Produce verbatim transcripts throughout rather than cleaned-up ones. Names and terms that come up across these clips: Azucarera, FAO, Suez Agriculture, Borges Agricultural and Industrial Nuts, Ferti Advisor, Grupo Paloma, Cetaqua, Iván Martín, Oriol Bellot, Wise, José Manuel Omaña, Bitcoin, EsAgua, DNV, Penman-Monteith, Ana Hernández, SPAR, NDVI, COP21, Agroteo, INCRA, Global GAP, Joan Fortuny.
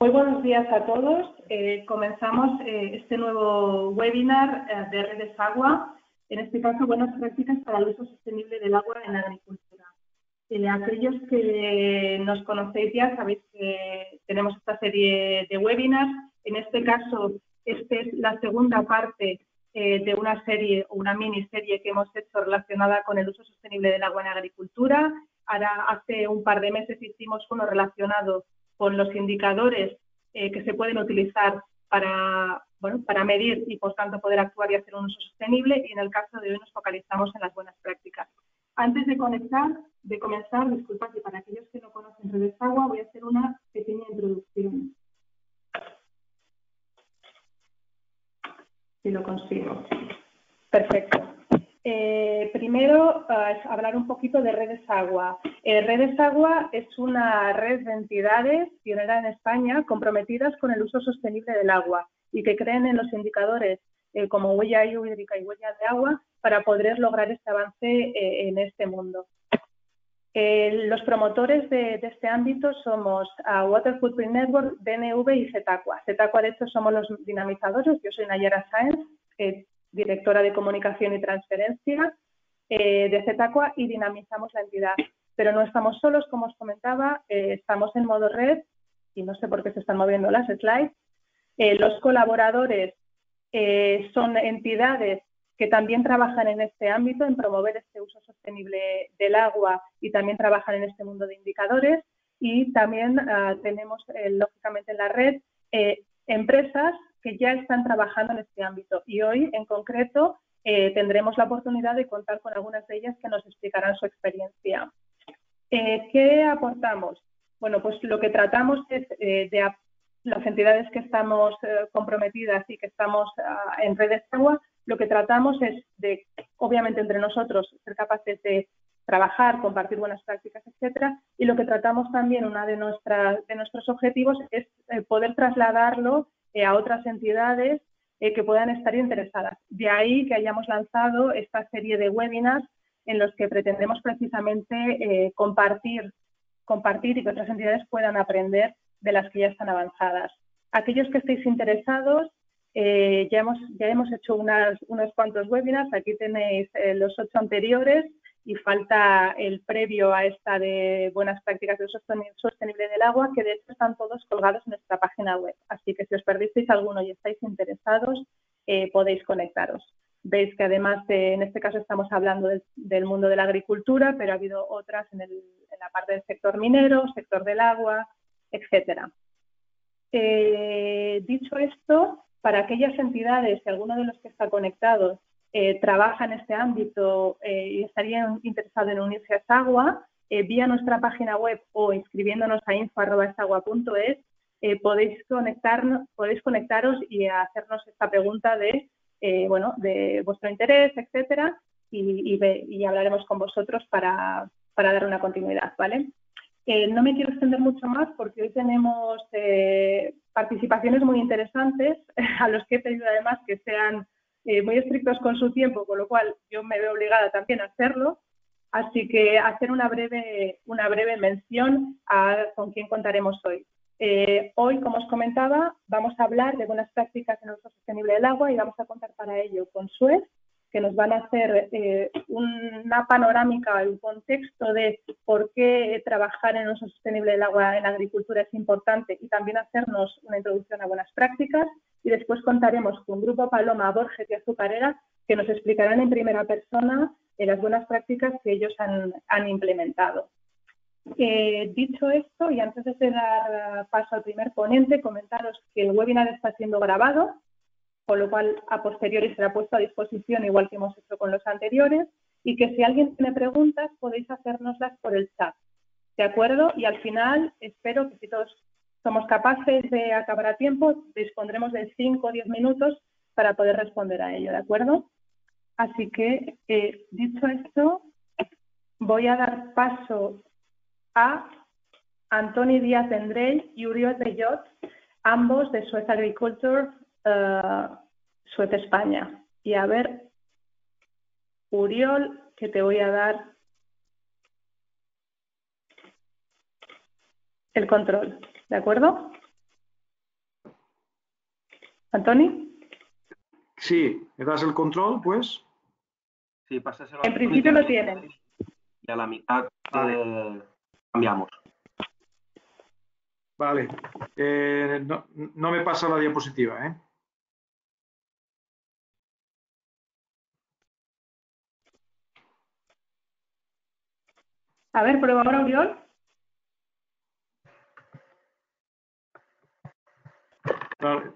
Muy buenos días a todos. Eh, comenzamos eh, este nuevo webinar eh, de Redes Agua, en este caso, buenas prácticas para el uso sostenible del agua en la agricultura. Eh, aquellos que nos conocéis ya sabéis que tenemos esta serie de webinars. En este caso, esta es la segunda parte eh, de una serie o una miniserie que hemos hecho relacionada con el uso sostenible del agua en la agricultura. Ahora, hace un par de meses hicimos uno relacionado con los indicadores eh, que se pueden utilizar para, bueno, para medir y, por tanto, poder actuar y hacer un uso sostenible. Y en el caso de hoy nos focalizamos en las buenas prácticas. Antes de, conectar, de comenzar, disculpad, y para aquellos que no conocen Redes Agua, voy a hacer una pequeña introducción. Si lo consigo. Perfecto. Eh, primero, eh, hablar un poquito de Redes Agua. Eh, Redes Agua es una red de entidades pionera en España comprometidas con el uso sostenible del agua y que creen en los indicadores eh, como huella hídrica y huella de agua para poder lograr este avance eh, en este mundo. Eh, los promotores de, de este ámbito somos uh, Water Footprint Network, D N V y Cetaqua. Cetaqua, de hecho, somos los dinamizadores. Yo soy Nayara Sáenz, eh, directora de Comunicación y Transferencia eh, de Cetaqua, y dinamizamos la entidad. Pero no estamos solos, como os comentaba, eh, estamos en modo red, y no sé por qué se están moviendo las slides. Eh, los colaboradores eh, son entidades que también trabajan en este ámbito, en promover este uso sostenible del agua, y también trabajan en este mundo de indicadores. Y también eh, tenemos, eh, lógicamente, en la red eh, empresas que ya están trabajando en este ámbito, y hoy en concreto eh, tendremos la oportunidad de contar con algunas de ellas que nos explicarán su experiencia. Eh, ¿Qué aportamos? Bueno, pues lo que tratamos es eh, de las entidades que estamos eh, comprometidas y que estamos eh, en Redes Agua, lo que tratamos es de, obviamente entre nosotros, ser capaces de trabajar, compartir buenas prácticas, etcétera, y lo que tratamos también, una de, nuestras, de nuestros objetivos es eh, poder trasladarlo a otras entidades eh, que puedan estar interesadas. De ahí que hayamos lanzado esta serie de webinars en los que pretendemos precisamente eh, compartir, compartir y que otras entidades puedan aprender de las que ya están avanzadas. Aquellos que estéis interesados, eh, ya, hemos, ya hemos hecho unas, unos cuantos webinars. Aquí tenéis eh, los ocho anteriores y falta el previo a esta de buenas prácticas de uso sostenible del agua, que de hecho están todos colgados en nuestra página web. Así que si os perdisteis alguno y estáis interesados, eh, podéis conectaros. Veis que además, de, en este caso estamos hablando del, del mundo de la agricultura, pero ha habido otras en, el, en la parte del sector minero, sector del agua, etcétera. Eh, dicho esto, para aquellas entidades, si alguno de los que está conectado Eh, trabaja en este ámbito eh, y estaría interesado en unirse a EsAgua, eh, vía nuestra página web o inscribiéndonos a info arroba esagua punto es, eh, podéis, podéis conectaros y hacernos esta pregunta de, eh, bueno, de vuestro interés, etcétera, y, y, ve, y hablaremos con vosotros para, para dar una continuidad, ¿vale? Eh, no me quiero extender mucho más porque hoy tenemos eh, participaciones muy interesantes a los que he pedido además que sean Eh, muy estrictos con su tiempo, con lo cual yo me veo obligada también a hacerlo. Así que hacer una breve, una breve mención a con quién contaremos hoy. Eh, hoy, como os comentaba, vamos a hablar de buenas prácticas en el uso sostenible del agua y vamos a contar para ello con Suez, que nos van a hacer eh, una panorámica, un contexto de por qué trabajar en el uso sostenible del agua en la agricultura es importante y también hacernos una introducción a buenas prácticas. Y después contaremos con Grupo Paloma, Borges y Azucarera, que nos explicarán en primera persona eh, las buenas prácticas que ellos han, han implementado. Eh, dicho esto, y antes de dar paso al primer ponente, comentaros que el webinar está siendo grabado, con lo cual a posteriori será puesto a disposición, igual que hemos hecho con los anteriores, y que si alguien tiene preguntas podéis hacérnoslas por el chat, ¿de acuerdo? Y al final, espero que si todos somos capaces de acabar a tiempo, dispondremos de cinco o diez minutos para poder responder a ello, ¿de acuerdo? Así que, eh, dicho esto, voy a dar paso a Antoni Díaz Vendrell y Oriol Bellot, ambos de Suez Agriculture, uh, Suez España. Y a ver, Oriol, que te voy a dar el control. ¿De acuerdo? Antoni. Sí, ¿le das el control, pues? Sí, pásaselo. En principio lo tienen. Y a la mitad eh, cambiamos. Vale. Eh, no, no me pasa la diapositiva, ¿eh? A ver, prueba ahora, Oriol. Vale.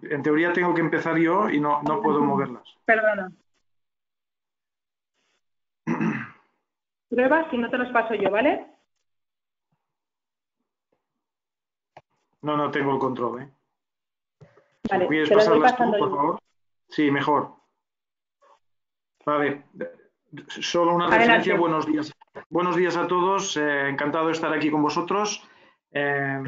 En teoría tengo que empezar yo y no, no puedo moverlas. Perdona. Prueba, si no te los paso yo, ¿vale? No, no tengo el control, ¿eh? Vale, si ¿Puedes pasarlas tú, por yo. favor? Sí, mejor. Vale. Solo una Adelante. referencia. Buenos días. Buenos días a todos. Eh, encantado de estar aquí con vosotros. Eh,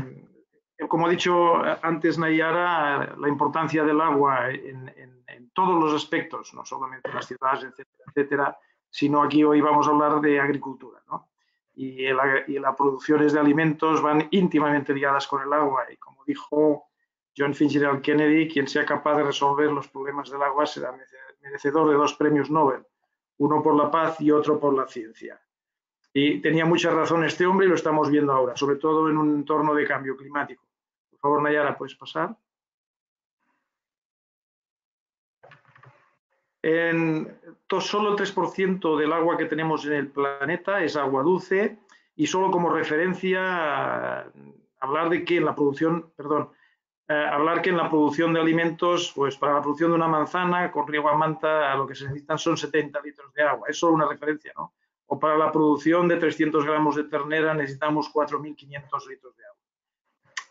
como ha dicho antes Nayara, la importancia del agua en, en, en todos los aspectos, no solamente en las ciudades, etcétera, etcétera, sino aquí hoy vamos a hablar de agricultura, ¿no? Y, el, y las producciones de alimentos van íntimamente ligadas con el agua. Y como dijo John Fitzgerald Kennedy, quien sea capaz de resolver los problemas del agua será merecedor de dos premios Nobel, uno por la paz y otro por la ciencia. Y tenía mucha razón este hombre y lo estamos viendo ahora, sobre todo en un entorno de cambio climático. Por favor, Nayara, ¿puedes pasar? En, to, solo el tres por ciento del agua que tenemos en el planeta es agua dulce, y solo como referencia a hablar de que en la producción, perdón, eh, hablar que en la producción de alimentos, pues para la producción de una manzana con riego a manta lo que se necesitan son setenta litros de agua, es solo una referencia, ¿no? O para la producción de trescientos gramos de ternera necesitamos cuatro mil quinientos litros de agua.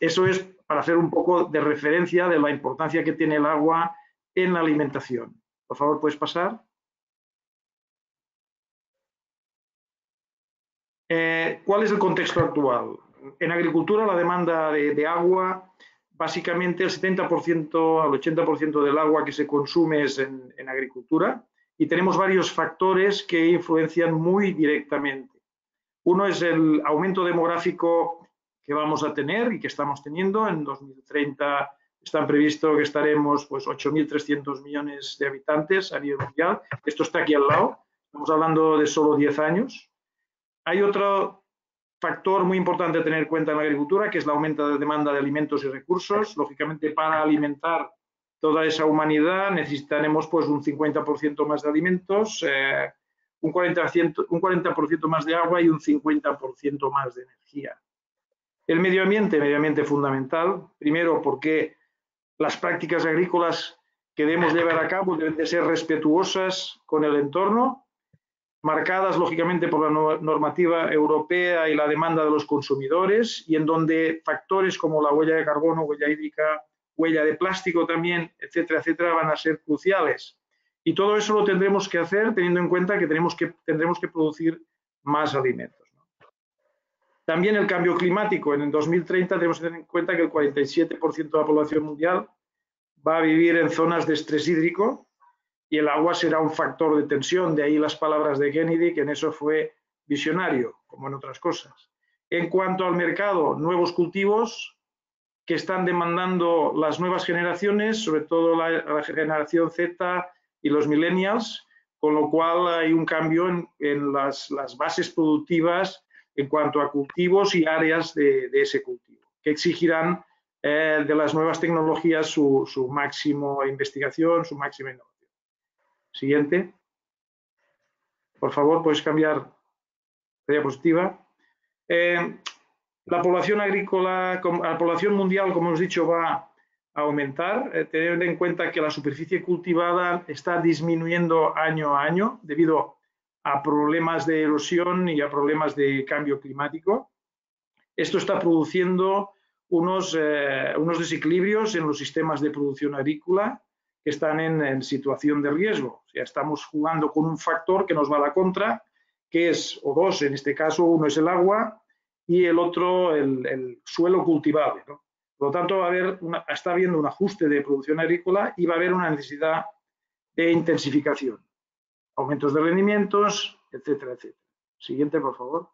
Eso es para hacer un poco de referencia de la importancia que tiene el agua en la alimentación. Por favor, puedes pasar. Eh, ¿Cuál es el contexto actual? En agricultura, la demanda de, de agua, básicamente el setenta por ciento al ochenta por ciento del agua que se consume es en, en agricultura, y tenemos varios factores que influencian muy directamente. Uno es el aumento demográfico que vamos a tener y que estamos teniendo. En dos mil treinta están previsto que estaremos pues ocho mil trescientos millones de habitantes a nivel mundial. Esto está aquí al lado. Estamos hablando de solo diez años. Hay otro factor muy importante a tener en cuenta en la agricultura, que es el aumento de demanda de alimentos y recursos. Lógicamente, para alimentar toda esa humanidad necesitaremos pues un cincuenta por ciento más de alimentos, eh, un cuarenta por ciento, un cuarenta por ciento más de agua y un cincuenta por ciento más de energía. El medio ambiente, medio ambiente fundamental. Primero, porque las prácticas agrícolas que debemos llevar a cabo deben de ser respetuosas con el entorno, marcadas lógicamente por la no- normativa europea y la demanda de los consumidores, y en donde factores como la huella de carbono, huella hídrica, huella de plástico también, etcétera, etcétera, van a ser cruciales. Y todo eso lo tendremos que hacer teniendo en cuenta que, tenemos que tendremos que producir más alimentos, ¿no? También el cambio climático. En el dos mil treinta tenemos que tener en cuenta que el cuarenta y siete por ciento de la población mundial va a vivir en zonas de estrés hídrico y el agua será un factor de tensión. De ahí las palabras de Kennedy, que en eso fue visionario, como en otras cosas. En cuanto al mercado, nuevos cultivos que están demandando las nuevas generaciones, sobre todo la, la generación zeta y los millennials, con lo cual hay un cambio en, en las, las bases productivas en cuanto a cultivos y áreas de, de ese cultivo, que exigirán eh, de las nuevas tecnologías su, su máxima investigación, su máxima innovación. Siguiente. Por favor, puedes cambiar la diapositiva. Eh, la población agrícola, la población mundial, como hemos dicho, va a aumentar. Eh, teniendo en cuenta que la superficie cultivada está disminuyendo año a año debido a a problemas de erosión y a problemas de cambio climático. Esto está produciendo unos, eh, unos desequilibrios en los sistemas de producción agrícola que están en, en situación de riesgo. O sea, estamos jugando con un factor que nos va a la contra, que es, o dos en este caso, uno es el agua y el otro el, el suelo cultivable, ¿no? Por lo tanto, va a haber una, está habiendo un ajuste de producción agrícola y va a haber una necesidad de intensificación. Aumentos de rendimientos, etcétera, etcétera. Siguiente, por favor.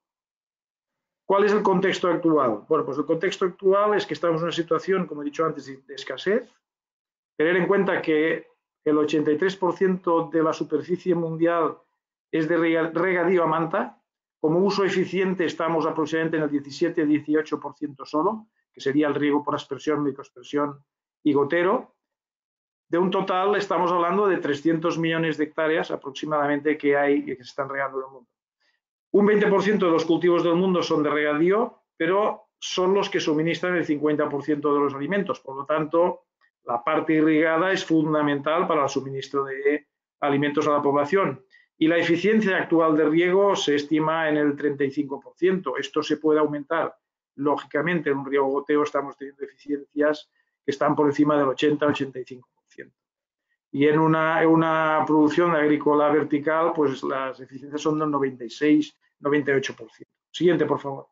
¿Cuál es el contexto actual? Bueno, pues el contexto actual es que estamos en una situación, como he dicho antes, de escasez, Tener en cuenta que el ochenta y tres por ciento de la superficie mundial es de regadío a manta. Como uso eficiente estamos aproximadamente en el diecisiete a dieciocho por ciento solo, que sería el riego por aspersión, microaspersión y gotero. De un total estamos hablando de trescientos millones de hectáreas aproximadamente que hay y que se están regando en el mundo. Un veinte por ciento de los cultivos del mundo son de regadío, pero son los que suministran el cincuenta por ciento de los alimentos. Por lo tanto, la parte irrigada es fundamental para el suministro de alimentos a la población. Y la eficiencia actual de riego se estima en el treinta y cinco por ciento. Esto se puede aumentar. Lógicamente, en un riego goteo estamos teniendo eficiencias que están por encima del ochenta a ochenta y cinco por ciento. Y en una, en una producción agrícola vertical, pues las eficiencias son del noventa y seis a noventa y ocho por ciento. Siguiente, por favor.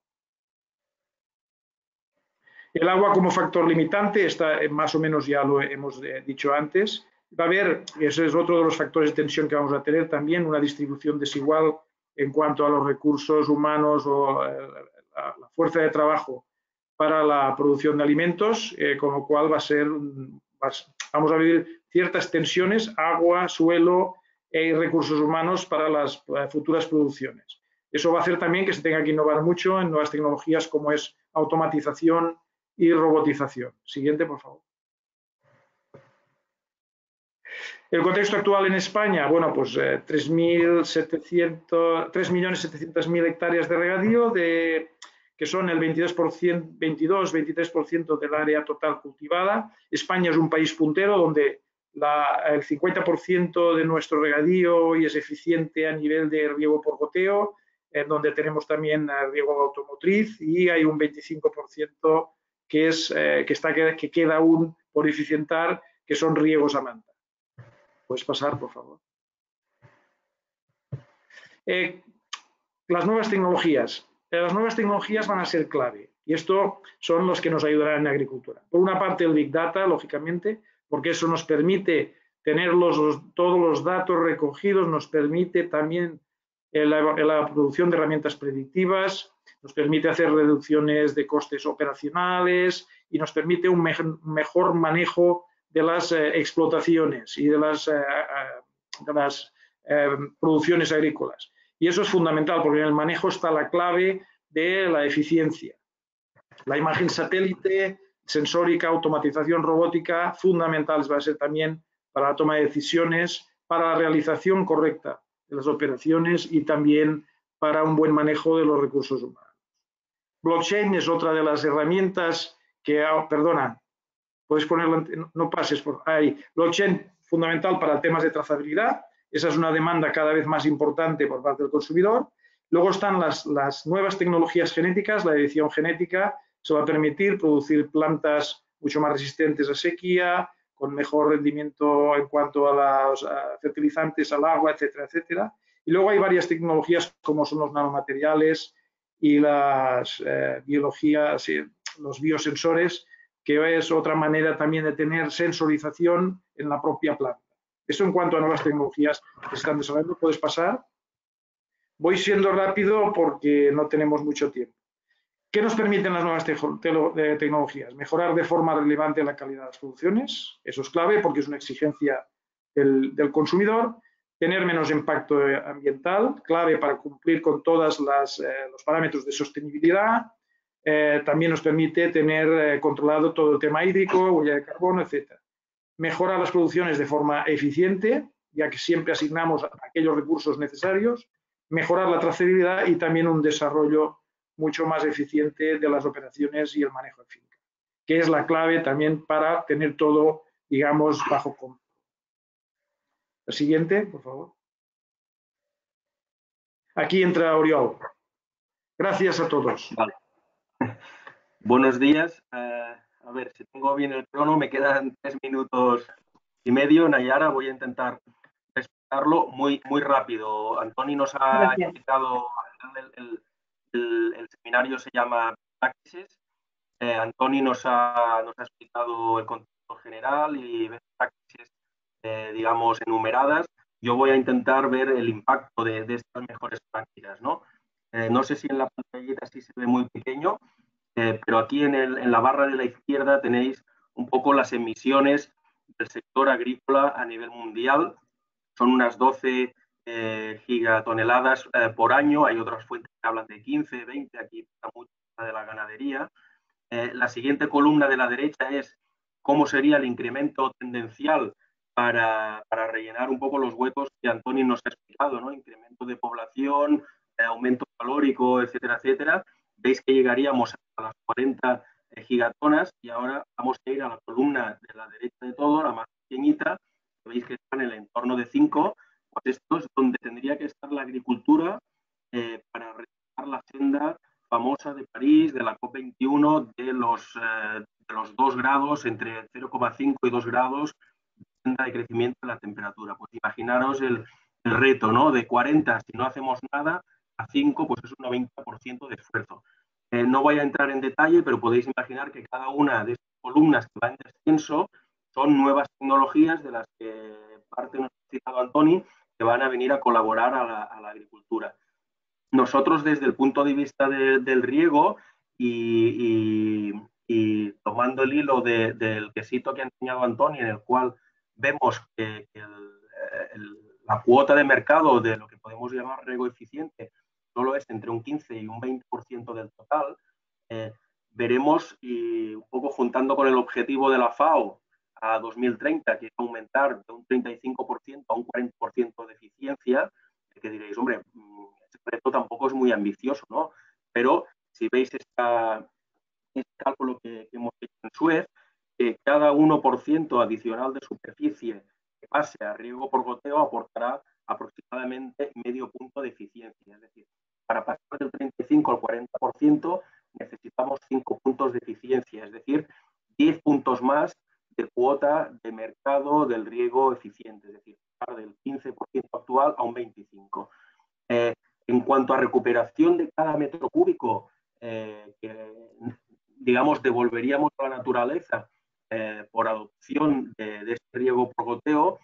El agua como factor limitante, está, más o menos ya lo hemos dicho antes. Va a haber, ese es otro de los factores de tensión que vamos a tener también, una distribución desigual en cuanto a los recursos humanos o eh, la, la fuerza de trabajo para la producción de alimentos, eh, con lo cual va a ser, va a, vamos a vivir ciertas tensiones, agua, suelo y recursos humanos para las eh, futuras producciones. Eso va a hacer también que se tenga que innovar mucho en nuevas tecnologías como es automatización y robotización. Siguiente, por favor. El contexto actual en España, bueno, pues eh, tres millones setecientos mil hectáreas de regadío, de, que son el veintidós a veintitrés por ciento del área total cultivada. España es un país puntero donde la, el cincuenta por ciento de nuestro regadío hoy es eficiente a nivel de riego por goteo, en donde tenemos también riego automotriz y hay un veinticinco por ciento que, es, eh, que, está, que queda aún por eficientar, que son riegos a manta. Puedes pasar, por favor. Eh, las nuevas tecnologías. Eh, las nuevas tecnologías van a ser clave y esto son los que nos ayudarán en la agricultura. Por una parte, el Big Data, lógicamente, porque eso nos permite tener los, los, todos los datos recogidos, nos permite también eh, la, la producción de herramientas predictivas, nos permite hacer reducciones de costes operacionales y nos permite un me- mejor manejo de las eh, explotaciones y de las, eh, de las eh, producciones agrícolas. Y eso es fundamental, porque en el manejo está la clave de la eficiencia. La imagen satélite, sensórica, automatización robótica, fundamentales va a ser también para la toma de decisiones, para la realización correcta de las operaciones y también para un buen manejo de los recursos humanos. Blockchain es otra de las herramientas que, oh, perdona, podéis ponerlo, no pases por ahí. Blockchain fundamental para temas de trazabilidad. Esa es una demanda cada vez más importante por parte del consumidor. Luego están las, las nuevas tecnologías genéticas. La edición genética se va a permitir producir plantas mucho más resistentes a sequía, con mejor rendimiento en cuanto a los a fertilizantes, al agua, etcétera, etcétera. Y luego hay varias tecnologías como son los nanomateriales y las eh, biologías, los biosensores, que es otra manera también de tener sensorización en la propia planta. Eso en cuanto a nuevas tecnologías que se están desarrollando. ¿Puedes pasar? Voy siendo rápido porque no tenemos mucho tiempo. ¿Qué nos permiten las nuevas te te tecnologías? Mejorar de forma relevante la calidad de las producciones. Eso es clave porque es una exigencia del, del consumidor. Tener menos impacto ambiental, clave para cumplir con todos eh, los parámetros de sostenibilidad. Eh, también nos permite tener eh, controlado todo el tema hídrico, huella de carbono, etcétera. Mejorar las producciones de forma eficiente, ya que siempre asignamos aquellos recursos necesarios. Mejorar la trazabilidad y también un desarrollo mucho más eficiente de las operaciones y el manejo en finca, que es la clave también para tener todo, digamos, bajo control. La siguiente, por favor. Aquí entra Oriol. Gracias a todos. Vale. Buenos días. Uh, a ver, si tengo bien el crono, me quedan tres minutos y medio. Nayara, voy a intentar respetarlo muy, muy rápido. Antoni nos ha invitado, el, el, el, el seminario se llama Practices. Eh, Antoni nos ha, nos ha explicado el contexto general y Practices, eh, digamos, enumeradas. Yo voy a intentar ver el impacto de, de estas mejores prácticas, ¿no? Eh, no sé si en la pantallita sí se ve muy pequeño, eh, pero aquí en, el, en la barra de la izquierda tenéis un poco las emisiones del sector agrícola a nivel mundial. Son unas doce eh, gigatoneladas eh, por año. Hay otras fuentes que hablan de quince, veinte, aquí está mucho de la ganadería. Eh, la siguiente columna de la derecha es cómo sería el incremento tendencial para, para rellenar un poco los huecos que Antoni nos ha explicado, ¿no? Incremento de población, eh, aumento calórico, etcétera, etcétera. Veis que llegaríamos a las cuarenta eh, gigatonas y ahora vamos a ir a la columna de la derecha de todo, la más pequeñita, que veis que está en el entorno de cinco, pues esto es donde tendría que estar la agricultura eh, para realizar la senda famosa de París, de la COP veintiuno, de los, eh, de los dos grados, entre cero coma cinco y dos grados de crecimiento de la temperatura. Pues imaginaros el, el reto, ¿no? De cuarenta, si no hacemos nada, a cinco, pues es un noventa por ciento de esfuerzo. Eh, no voy a entrar en detalle, pero podéis imaginar que cada una de estas columnas que va en descenso son nuevas tecnologías de las que parte nos ha citado Antoni, que van a venir a colaborar a la, a la agricultura. Nosotros, desde el punto de vista de, del riego y, y, y tomando el hilo de, del quesito que ha enseñado Antoni, en el cual vemos que el, el, la cuota de mercado de lo que podemos llamar riego eficiente solo es entre un quince y un veinte por ciento del total, eh, veremos, y un poco juntando con el objetivo de la FAO a dos mil treinta, que es aumentar de un treinta y cinco por ciento a un cuarenta por ciento de eficiencia, que diréis, hombre, este reto tampoco es muy ambicioso, ¿no? Pero si veis esta, este cálculo que, que hemos hecho en Suez, que cada uno por ciento adicional de superficie que pase a riego por goteo aportará aproximadamente medio punto de eficiencia. Es decir, para pasar del treinta y cinco al cuarenta por ciento necesitamos cinco puntos de eficiencia, es decir, diez puntos más de cuota de mercado del riego eficiente, es decir, del quince por ciento actual a un veinticinco por ciento. Eh, en cuanto a recuperación de cada metro cúbico, eh, que digamos devolveríamos a la naturaleza eh, por adopción de, de este riego por goteo,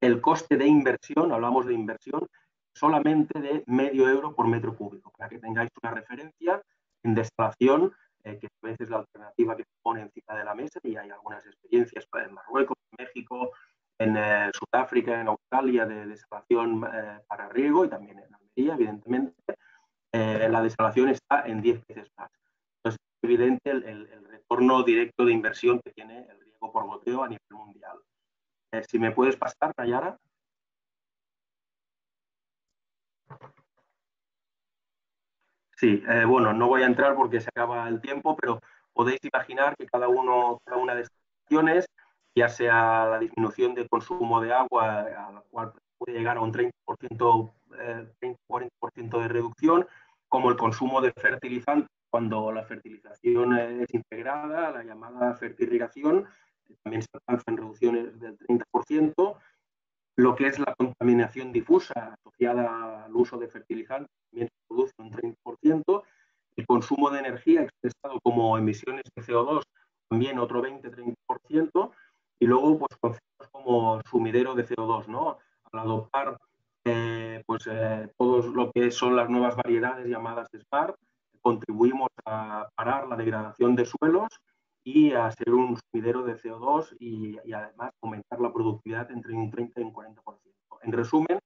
el coste de inversión, hablamos de inversión, solamente de medio euro por metro cúbico, para que tengáis una referencia en destilación, eh, que a veces es la alternativa que se pone encima de la mesa, y hay algunas experiencias en Marruecos, México, en eh, Sudáfrica, en Australia, de desalación eh, para riego, y también en Almería, evidentemente, eh, la desalación está en diez veces más. Entonces, es evidente el, el, el retorno directo de inversión que tiene el riego por goteo a nivel mundial. Eh, si me puedes pasar, Nayara. Sí, eh, bueno, no voy a entrar porque se acaba el tiempo, pero podéis imaginar que cada, uno, cada una de estas acciones, ya sea la disminución del consumo de agua, a la cual puede llegar a un treinta por ciento, eh, treinta a cuarenta por ciento de reducción, como el consumo de fertilizantes, cuando la fertilización es integrada, la llamada fertirrigación, también se alcanzan reducciones del treinta por ciento, lo que es la contaminación difusa asociada al uso de fertilizantes, también se produce un treinta por ciento, el consumo de energía expresado como emisiones de C O dos, también otro veinte a treinta por ciento, y luego, pues, conceptos como sumidero de C O dos, ¿no? Al adoptar, eh, pues, eh, todo lo que son las nuevas variedades llamadas SPAR, contribuimos a parar la degradación de suelos y a ser un sumidero de C O dos y, y además, aumentar la productividad entre un treinta y un cuarenta por ciento. En resumen,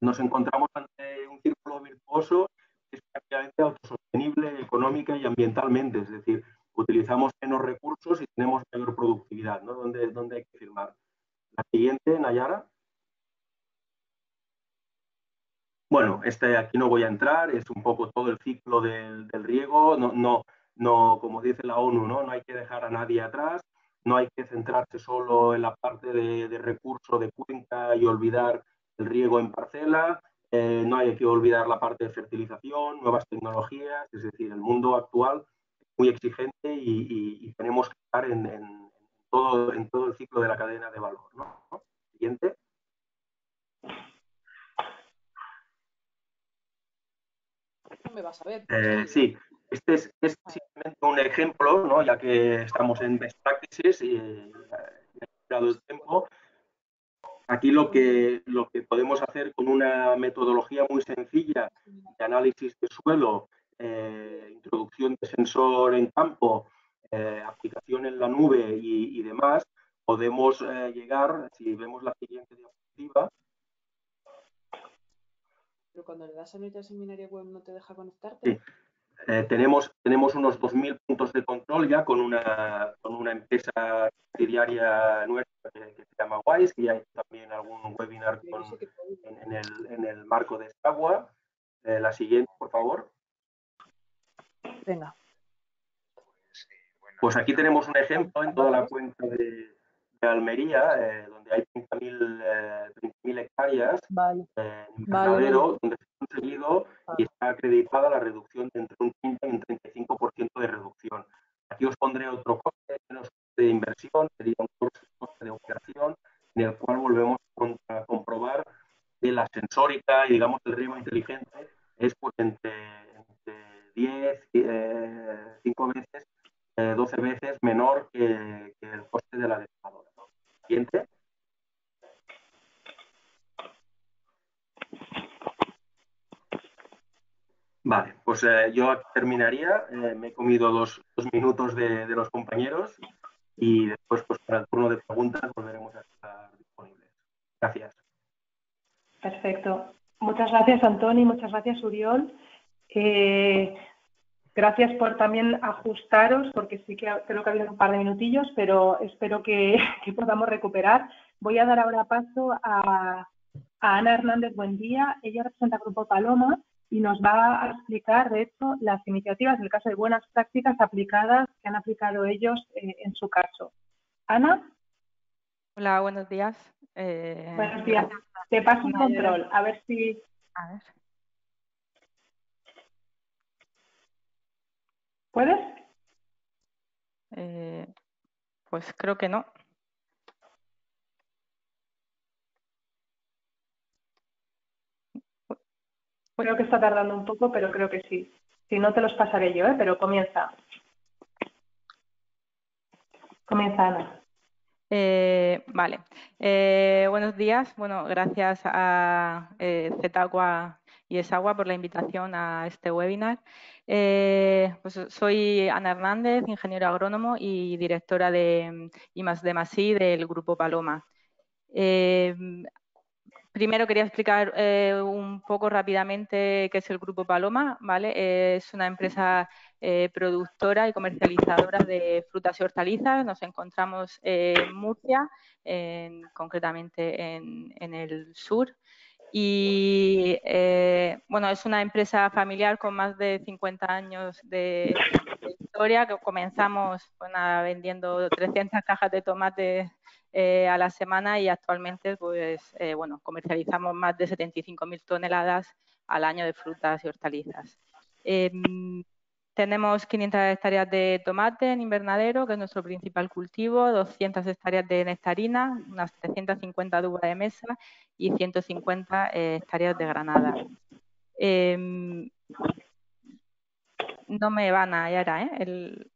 nos encontramos ante un círculo virtuoso que es prácticamente autosostenible económica y ambientalmente, es decir, utilizamos menos recursos y tenemos mayor productividad, ¿no? ¿Dónde, dónde hay que firmar? La siguiente, Nayara. Bueno, este aquí no voy a entrar, es un poco todo el ciclo del, del riego. No, no, no, como dice la ONU, ¿no? No hay que dejar a nadie atrás, no hay que centrarse solo en la parte de, de recurso de cuenca y olvidar el riego en parcela. Eh, no hay que olvidar la parte de fertilización, nuevas tecnologías, es decir, el mundo actual muy exigente y, y, y tenemos que estar en, en, todo, en todo el ciclo de la cadena de valor, ¿no? Siguiente. ¿Me vas a ver? Eh, sí, este es, es simplemente un ejemplo, ¿no? Ya que estamos en best practices y eh, ya ha llegado el tiempo. Aquí lo que, lo que podemos hacer con una metodología muy sencilla de análisis de suelo, Eh, introducción de sensor en campo, eh, aplicación en la nube y, y demás, podemos eh, llegar, si vemos la siguiente diapositiva. Pero cuando le das a nuestra seminario web no te deja conectarte. Sí. Eh, tenemos, tenemos unos dos mil puntos de control ya con una, con una empresa subsidiaria nuestra que, que se llama Wise, que ya hay también algún webinar con, en, en, el, en el marco de EsAgua. Eh, la siguiente, por favor. Venga. Pues aquí tenemos un ejemplo en toda la cuenca de, de Almería, eh, donde hay treinta mil eh, hectáreas vale. eh, en invernadero, vale. donde se ha conseguido vale. y está acreditada la reducción de entre un quince y un treinta y cinco por ciento de reducción. Aquí os pondré otro coste, menos coste de inversión, sería un coste de operación, en el cual volvemos a comprobar que la sensórica y, digamos, el riego inteligente es pues, entre, entre diez y eh, cinco veces. doce veces menor que, que el coste de la destiladora. Siguiente. Vale, pues eh, yo terminaría. Eh, me he comido dos, dos minutos de, de los compañeros y después, pues para el turno de preguntas, volveremos a estar disponibles. Gracias. Perfecto. Muchas gracias, Antoni. Muchas gracias, Oriol. Eh... Gracias por también ajustaros, porque sí que creo que ha habido un par de minutillos, pero espero que, que podamos recuperar. Voy a dar ahora paso a, a Ana Hernández Buendía. Ella representa Grupo Paloma y nos va a explicar, de hecho, las iniciativas, en el caso de buenas prácticas aplicadas, que han aplicado ellos eh, en su caso. Ana. Hola, buenos días. Eh... Buenos días. Te paso un control, a ver si... A ver. ¿Puedes? Eh, pues creo que no. Creo que está tardando un poco, pero creo que sí. Si no, te los pasaré yo, ¿eh? Pero comienza. Comienza, Ana. Eh, vale. Eh, buenos días. Bueno, gracias a eh, Cetaqua y EsAgua por la invitación a este webinar. Eh, pues soy Ana Hernández, ingeniero agrónomo y directora de I más D más I del Grupo Paloma. Eh, primero quería explicar eh, un poco rápidamente qué es el Grupo Paloma, ¿vale? Eh, es una empresa eh, productora y comercializadora de frutas y hortalizas. Nos encontramos eh, en Murcia, en, concretamente en, en el sur. Y, eh, bueno, es una empresa familiar con más de cincuenta años de, de historia, que comenzamos pues, nada, vendiendo trescientas cajas de tomate eh, a la semana y actualmente, pues, eh, bueno, comercializamos más de setenta y cinco mil toneladas al año de frutas y hortalizas. Eh, Tenemos quinientas hectáreas de tomate en invernadero, que es nuestro principal cultivo, doscientas hectáreas de nectarina, unas trescientas cincuenta de uva de mesa y ciento cincuenta eh, hectáreas de granada. Eh, no me van a hallar, ¿eh? El,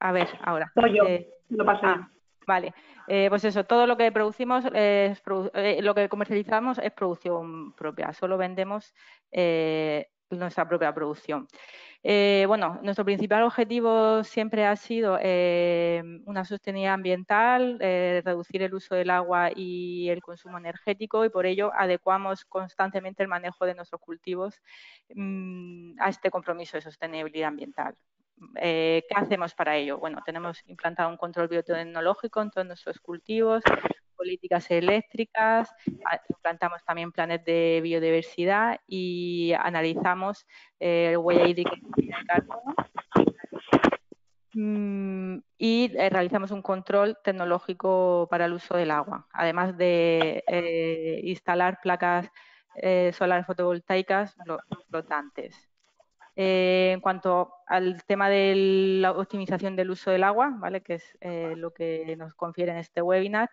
a ver, ahora. No, yo, eh, lo pasé. Ah, vale. Eh, pues eso, todo lo que producimos, es produ eh, lo que comercializamos es producción propia, solo vendemos... Eh, nuestra propia producción. Eh, bueno, nuestro principal objetivo siempre ha sido eh, una sostenibilidad ambiental, eh, reducir el uso del agua y el consumo energético, y por ello adecuamos constantemente el manejo de nuestros cultivos mmm, a este compromiso de sostenibilidad ambiental. Eh, ¿Qué hacemos para ello? Bueno, tenemos implantado un control biotecnológico en todos nuestros cultivos, políticas eléctricas, implantamos también planes de biodiversidad y analizamos eh, el huella hídrica y el carbono. Y eh, realizamos un control tecnológico para el uso del agua, además de eh, instalar placas eh, solares fotovoltaicas flotantes. Eh, en cuanto al tema de la optimización del uso del agua, ¿vale? Que es eh, lo que nos confiere en este webinar,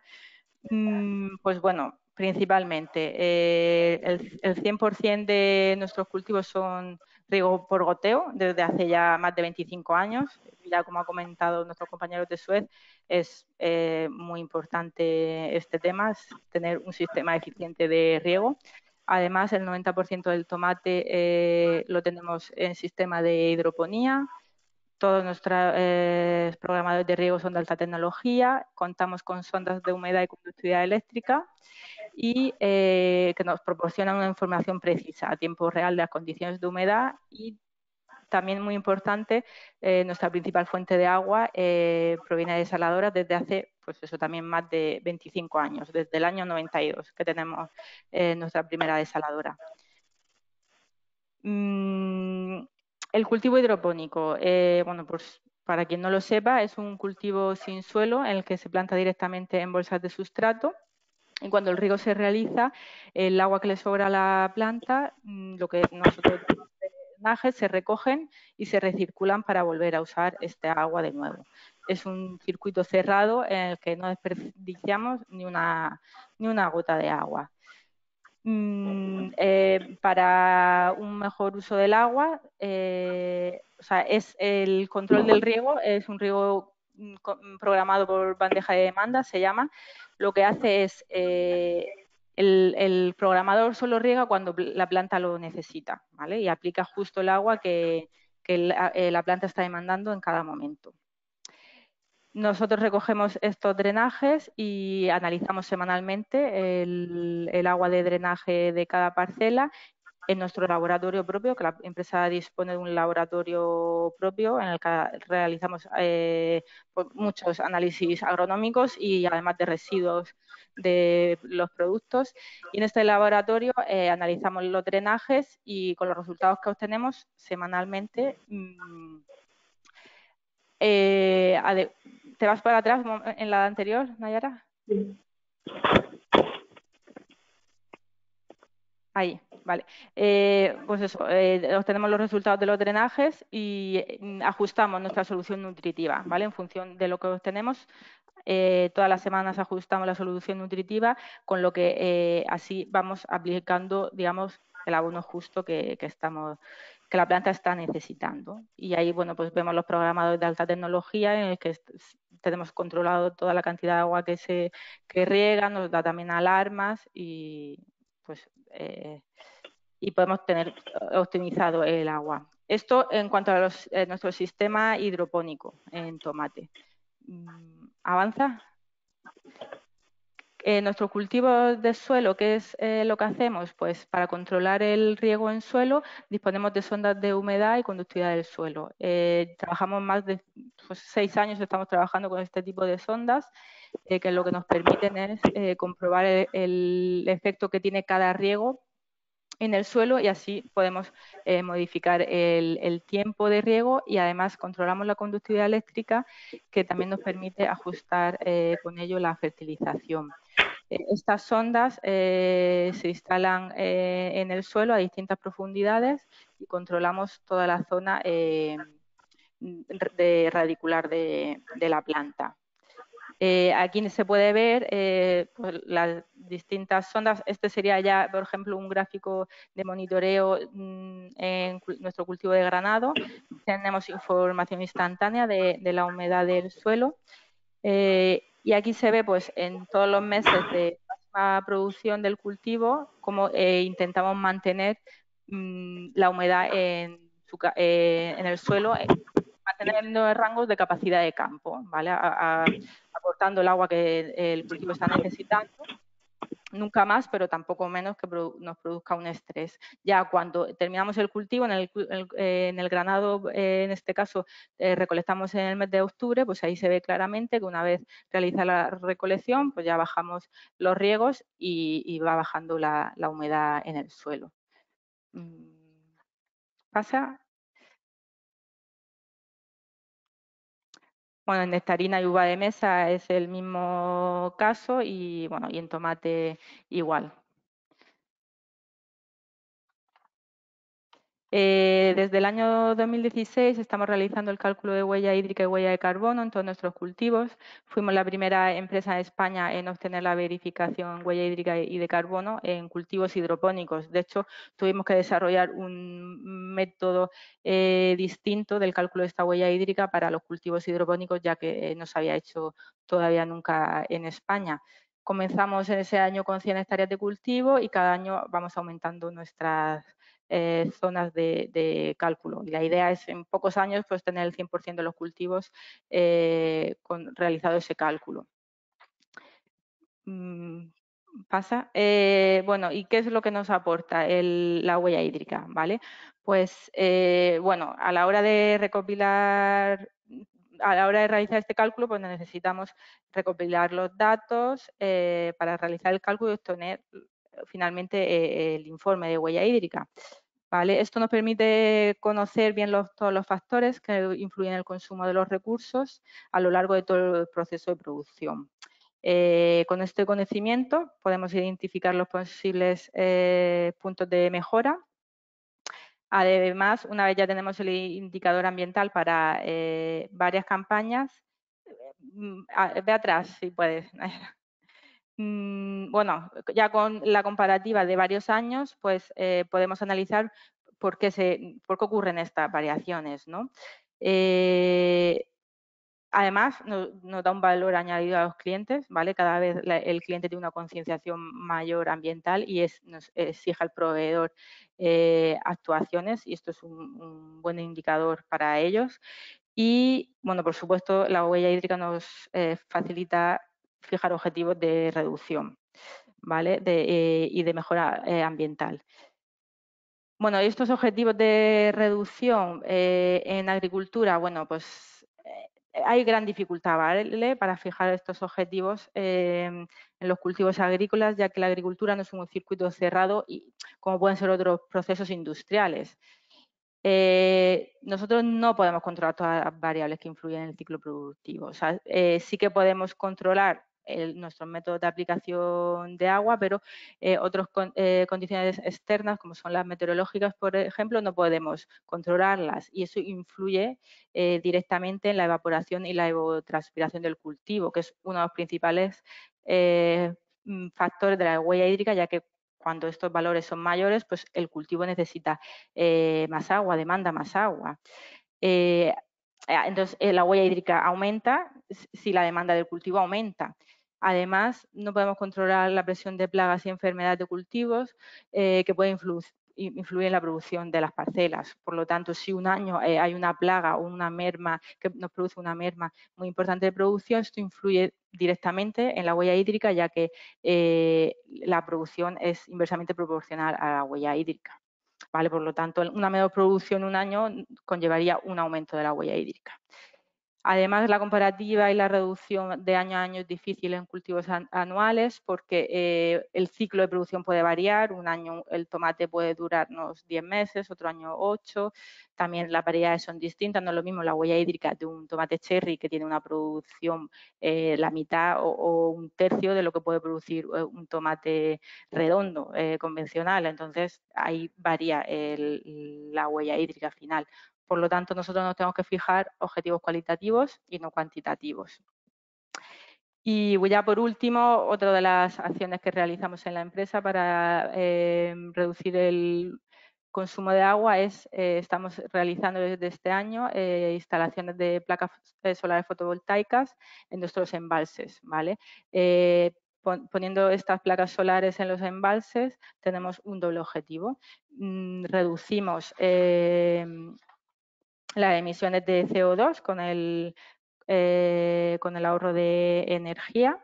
mm, pues bueno, principalmente eh, el, el cien por ciento de nuestros cultivos son riego por goteo desde hace ya más de veinticinco años. Ya como ha comentado nuestros compañeros de Suez, es eh, muy importante este tema, es tener un sistema eficiente de riego. Además, el noventa por ciento del tomate eh, lo tenemos en sistema de hidroponía, Todos nuestros eh, programadores de riego son de alta tecnología, contamos con sondas de humedad y conductividad eléctrica y eh, que nos proporcionan una información precisa a tiempo real de las condiciones de humedad y también muy importante, eh, nuestra principal fuente de agua eh, proviene de desaladoras desde hace, pues eso también más de veinticinco años, desde el año noventa y dos que tenemos eh, nuestra primera desaladora. Mm. El cultivo hidropónico, eh, bueno, pues para quien no lo sepa, es un cultivo sin suelo en el que se planta directamente en bolsas de sustrato y cuando el riego se realiza, el agua que le sobra a la planta, lo que nosotros llamamos drenajes, se recogen y se recirculan para volver a usar esta agua de nuevo. Es un circuito cerrado en el que no desperdiciamos ni una, ni una gota de agua. Mm, eh, para un mejor uso del agua, eh, o sea, es el control del riego, es un riego programado por bandeja de demanda, se llama. Lo que hace es, eh, el, el programador solo riega cuando la planta lo necesita, ¿vale? Y aplica justo el agua que, que la, eh, la planta está demandando en cada momento. Nosotros recogemos estos drenajes y analizamos semanalmente el, el agua de drenaje de cada parcela en nuestro laboratorio propio, que la empresa dispone de un laboratorio propio en el que realizamos eh, muchos análisis agronómicos y además de residuos de los productos. Y en este laboratorio eh, analizamos los drenajes y con los resultados que obtenemos semanalmente mmm, eh, ade- ¿Te vas para atrás en la anterior, Nayara? Sí. Ahí, vale. Eh, pues eso, eh, obtenemos los resultados de los drenajes y ajustamos nuestra solución nutritiva, ¿vale? En función de lo que obtenemos, eh, todas las semanas ajustamos la solución nutritiva, con lo que eh, así vamos aplicando, digamos, el abono justo que, que estamos... que la planta está necesitando. Y ahí, bueno, pues vemos los programadores de alta tecnología en el que tenemos controlado toda la cantidad de agua que se que riega, nos da también alarmas y, pues, eh, y podemos tener optimizado el agua. Esto en cuanto a los, eh, nuestro sistema hidropónico en tomate. ¿Avanza? Eh, nuestros cultivos de suelo, ¿qué es eh, lo que hacemos? Pues para controlar el riego en suelo disponemos de sondas de humedad y conductividad del suelo. Eh, trabajamos más de pues, seis años, estamos trabajando con este tipo de sondas, eh, que lo que nos permiten es eh, comprobar el, el efecto que tiene cada riego en el suelo y así podemos eh, modificar el, el tiempo de riego y además controlamos la conductividad eléctrica que también nos permite ajustar eh, con ello la fertilización. Eh, estas sondas eh, se instalan eh, en el suelo a distintas profundidades y controlamos toda la zona eh, de radicular de, de la planta. Eh, aquí se puede ver eh, pues las distintas sondas. Este sería ya, por ejemplo, un gráfico de monitoreo mmm, en cu nuestro cultivo de granado. Tenemos información instantánea de, de la humedad del suelo. Eh, y aquí se ve, pues, en todos los meses de la producción del cultivo, cómo eh, intentamos mantener mmm, la humedad en, su, eh, en el suelo, eh, manteniendo rangos de capacidad de campo, ¿vale? A, a, aportando el agua que el cultivo está necesitando, nunca más, pero tampoco menos que produ- nos produzca un estrés. Ya cuando terminamos el cultivo, en el, el, eh, en el granado, eh, en este caso, eh, recolectamos en el mes de octubre, pues ahí se ve claramente que una vez realizada la recolección, pues ya bajamos los riegos y, y va bajando la, la humedad en el suelo. ¿Pasa? Bueno, en nectarina y uva de mesa es el mismo caso y, bueno, y en tomate igual. Eh, desde el año dos mil dieciséis estamos realizando el cálculo de huella hídrica y huella de carbono en todos nuestros cultivos. Fuimos la primera empresa en España en obtener la verificación huella hídrica y de carbono en cultivos hidropónicos. De hecho, tuvimos que desarrollar un método eh, distinto del cálculo de esta huella hídrica para los cultivos hidropónicos, ya que eh, no se había hecho todavía nunca en España. Comenzamos en ese año con cien hectáreas de cultivo y cada año vamos aumentando nuestras eh, zonas de, de cálculo. Y la idea es en pocos años pues, tener el cien por ciento de los cultivos eh, con, realizado ese cálculo. Mm. Pasa. Eh, bueno, ¿y qué es lo que nos aporta el, la huella hídrica? ¿Vale? Pues, eh, bueno, a la hora de recopilar, a la hora de realizar este cálculo, pues necesitamos recopilar los datos eh, para realizar el cálculo y obtener finalmente eh, el informe de huella hídrica. ¿Vale? Esto nos permite conocer bien los, todos los factores que influyen en el consumo de los recursos a lo largo de todo el proceso de producción. Eh, con este conocimiento podemos identificar los posibles eh, puntos de mejora. Además, una vez ya tenemos el indicador ambiental para eh, varias campañas, ve atrás si puedes. Bueno, ya con la comparativa de varios años, pues eh, podemos analizar por qué, se, por qué ocurren estas variaciones, ¿no? Eh, Además, nos, nos da un valor añadido a los clientes, ¿vale? Cada vez la, el cliente tiene una concienciación mayor ambiental y es, nos exige al proveedor eh, actuaciones, y esto es un, un buen indicador para ellos. Y, bueno, por supuesto, la huella hídrica nos eh, facilita fijar objetivos de reducción, ¿vale? De, eh, y de mejora eh, ambiental. Bueno, estos objetivos de reducción eh, en agricultura, bueno, pues, hay gran dificultad, ¿vale?, para fijar estos objetivos eh, en los cultivos agrícolas, ya que la agricultura no es un circuito cerrado y, como pueden ser otros procesos industriales. Eh, nosotros no podemos controlar todas las variables que influyen en el ciclo productivo. O sea, eh, sí que podemos controlar el, nuestros métodos de aplicación de agua, pero eh, otras con, eh, condiciones externas, como son las meteorológicas, por ejemplo, no podemos controlarlas, y eso influye eh, directamente en la evaporación y la evapotranspiración del cultivo, que es uno de los principales eh, factores de la huella hídrica, ya que cuando estos valores son mayores, pues el cultivo necesita eh, más agua, demanda más agua. Eh, entonces, eh, la huella hídrica aumenta si la demanda del cultivo aumenta. Además, no podemos controlar la presión de plagas y enfermedades de cultivos eh, que pueden influ influir en la producción de las parcelas. Por lo tanto, si un año eh, hay una plaga o una merma que nos produce una merma muy importante de producción, esto influye directamente en la huella hídrica, ya que eh, la producción es inversamente proporcional a la huella hídrica. Vale, por lo tanto, una menor producción un año conllevaría un aumento de la huella hídrica. Además, la comparativa y la reducción de año a año es difícil en cultivos anuales, porque eh, el ciclo de producción puede variar. Un año el tomate puede durar unos diez meses, otro año ocho. También las variedades son distintas. No es lo mismo la huella hídrica de un tomate cherry, que tiene una producción eh, la mitad o, o un tercio de lo que puede producir un tomate redondo eh, convencional. Entonces, ahí varía el, la huella hídrica final. Por lo tanto, nosotros nos tenemos que fijar objetivos cualitativos y no cuantitativos. Y ya por último, otra de las acciones que realizamos en la empresa para eh, reducir el consumo de agua es, eh, estamos realizando desde este año eh, instalaciones de placas solares fotovoltaicas en nuestros embalses, ¿vale? Eh, Poniendo estas placas solares en los embalses tenemos un doble objetivo. Mm, reducimos eh, las emisiones de C O dos con el, eh, con el ahorro de energía,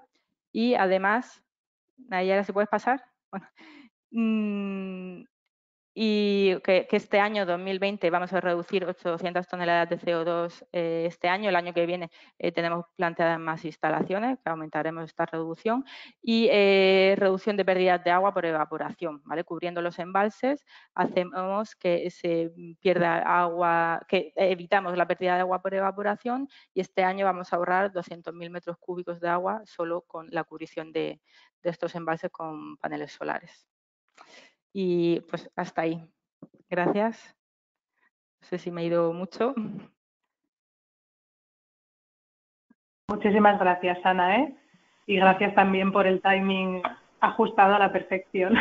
y además, Nayara, ¿se puedes pasar? Bueno, mmm, y que, que este año dos mil veinte vamos a reducir ochocientas toneladas de C O dos eh, este año. El año que viene eh, tenemos planteadas más instalaciones, que aumentaremos esta reducción, y eh, reducción de pérdidas de agua por evaporación, ¿vale? Cubriendo los embalses hacemos que se pierda agua, que evitamos la pérdida de agua por evaporación, y este año vamos a ahorrar doscientos mil metros cúbicos de agua solo con la cubrición de, de estos embalses con paneles solares. Y pues hasta ahí. Gracias. No sé si me he ido mucho. Muchísimas gracias, Ana, ¿eh? Y gracias también por el timing ajustado a la perfección.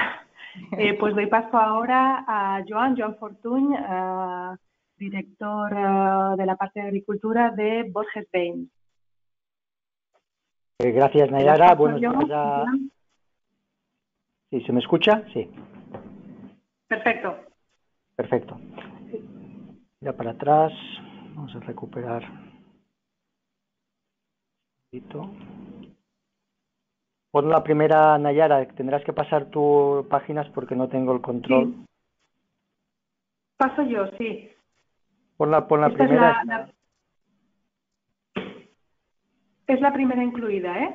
eh, pues doy paso ahora a Joan, Joan Fortuny, uh, director uh, de la parte de agricultura de Borges Bain. Eh, gracias, Nayara. Buenos días a... ¿Sí, se me escucha? Sí. Perfecto. Perfecto. Ya para atrás, vamos a recuperar un poquito. Pon la primera, Nayara, tendrás que pasar tus páginas porque no tengo el control. Sí. Paso yo, sí. Pon la, pon la primera. Es la, la... es la primera incluida, ¿eh?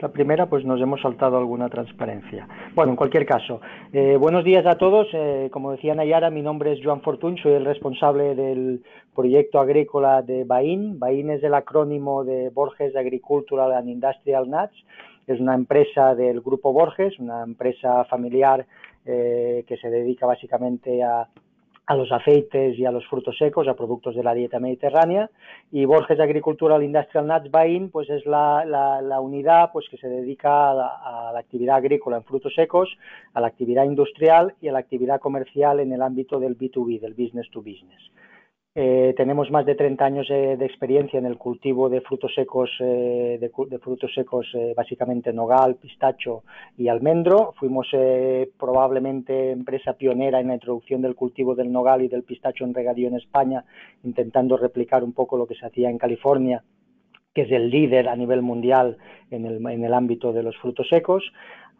La primera, pues nos hemos saltado alguna transparencia. Bueno, en cualquier caso, eh, buenos días a todos. Eh, como decía Nayara, mi nombre es Joan Fortuny, soy el responsable del proyecto agrícola de Bain. Bain es el acrónimo de Borges Agricultural and Industrial Nuts. Es una empresa del Grupo Borges, una empresa familiar eh, que se dedica básicamente a... a los aceites y a los frutos secos, a productos de la dieta mediterránea, y Borges Agricultural Industrial Nuts Bain pues es la, la, la unidad pues que se dedica a la, a la actividad agrícola en frutos secos, a la actividad industrial y a la actividad comercial en el ámbito del B dos B, del business to business. Eh, tenemos más de treinta años eh, de experiencia en el cultivo de frutos secos, eh, de, de frutos secos eh, básicamente nogal, pistacho y almendro. Fuimos eh, probablemente empresa pionera en la introducción del cultivo del nogal y del pistacho en regadío en España, intentando replicar un poco lo que se hacía en California, que es el líder a nivel mundial en el, en el ámbito de los frutos secos.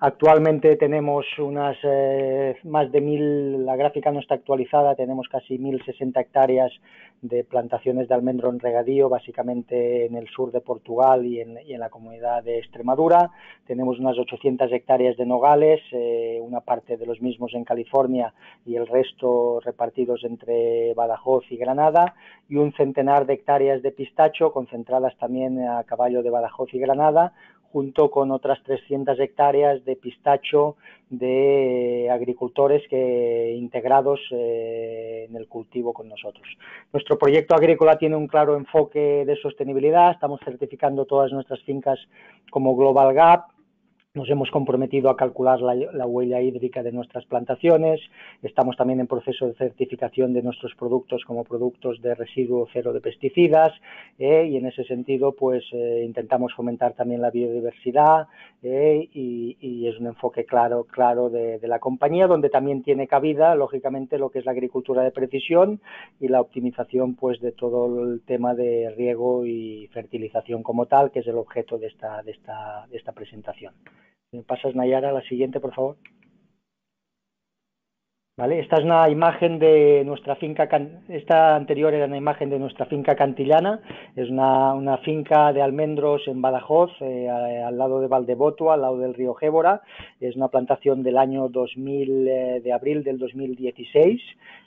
Actualmente tenemos unas eh, más de mil, la gráfica no está actualizada, tenemos casi mil sesenta hectáreas de plantaciones de almendro en regadío, básicamente en el sur de Portugal y en, y en la comunidad de Extremadura. Tenemos unas ochocientas hectáreas de nogales, eh, una parte de los mismos en California y el resto repartidos entre Badajoz y Granada, y un centenar de hectáreas de pistacho concentradas también a caballo de Badajoz y Granada, junto con otras trescientas hectáreas de pistacho de agricultores que integrados eh, en el cultivo con nosotros. Nuestro proyecto agrícola tiene un claro enfoque de sostenibilidad. Estamos certificando todas nuestras fincas como Global G A P. Nos hemos comprometido a calcular la, la huella hídrica de nuestras plantaciones. Estamos también en proceso de certificación de nuestros productos como productos de residuo cero de pesticidas, eh, y en ese sentido pues eh, intentamos fomentar también la biodiversidad, eh, y, y es un enfoque claro, claro de, de la compañía, donde también tiene cabida lógicamente lo que es la agricultura de precisión y la optimización pues de todo el tema de riego y fertilización como tal, que es el objeto de esta, de esta, de esta presentación. ¿Me pasas, Nayara, a la siguiente, por favor? Vale, esta es una imagen de nuestra finca, esta anterior era una imagen de nuestra finca cantillana, es una, una finca de almendros en Badajoz, eh, al lado de Valdeboto, al lado del río Gébora. Es una plantación del año dos mil, eh, de abril del dos mil dieciséis,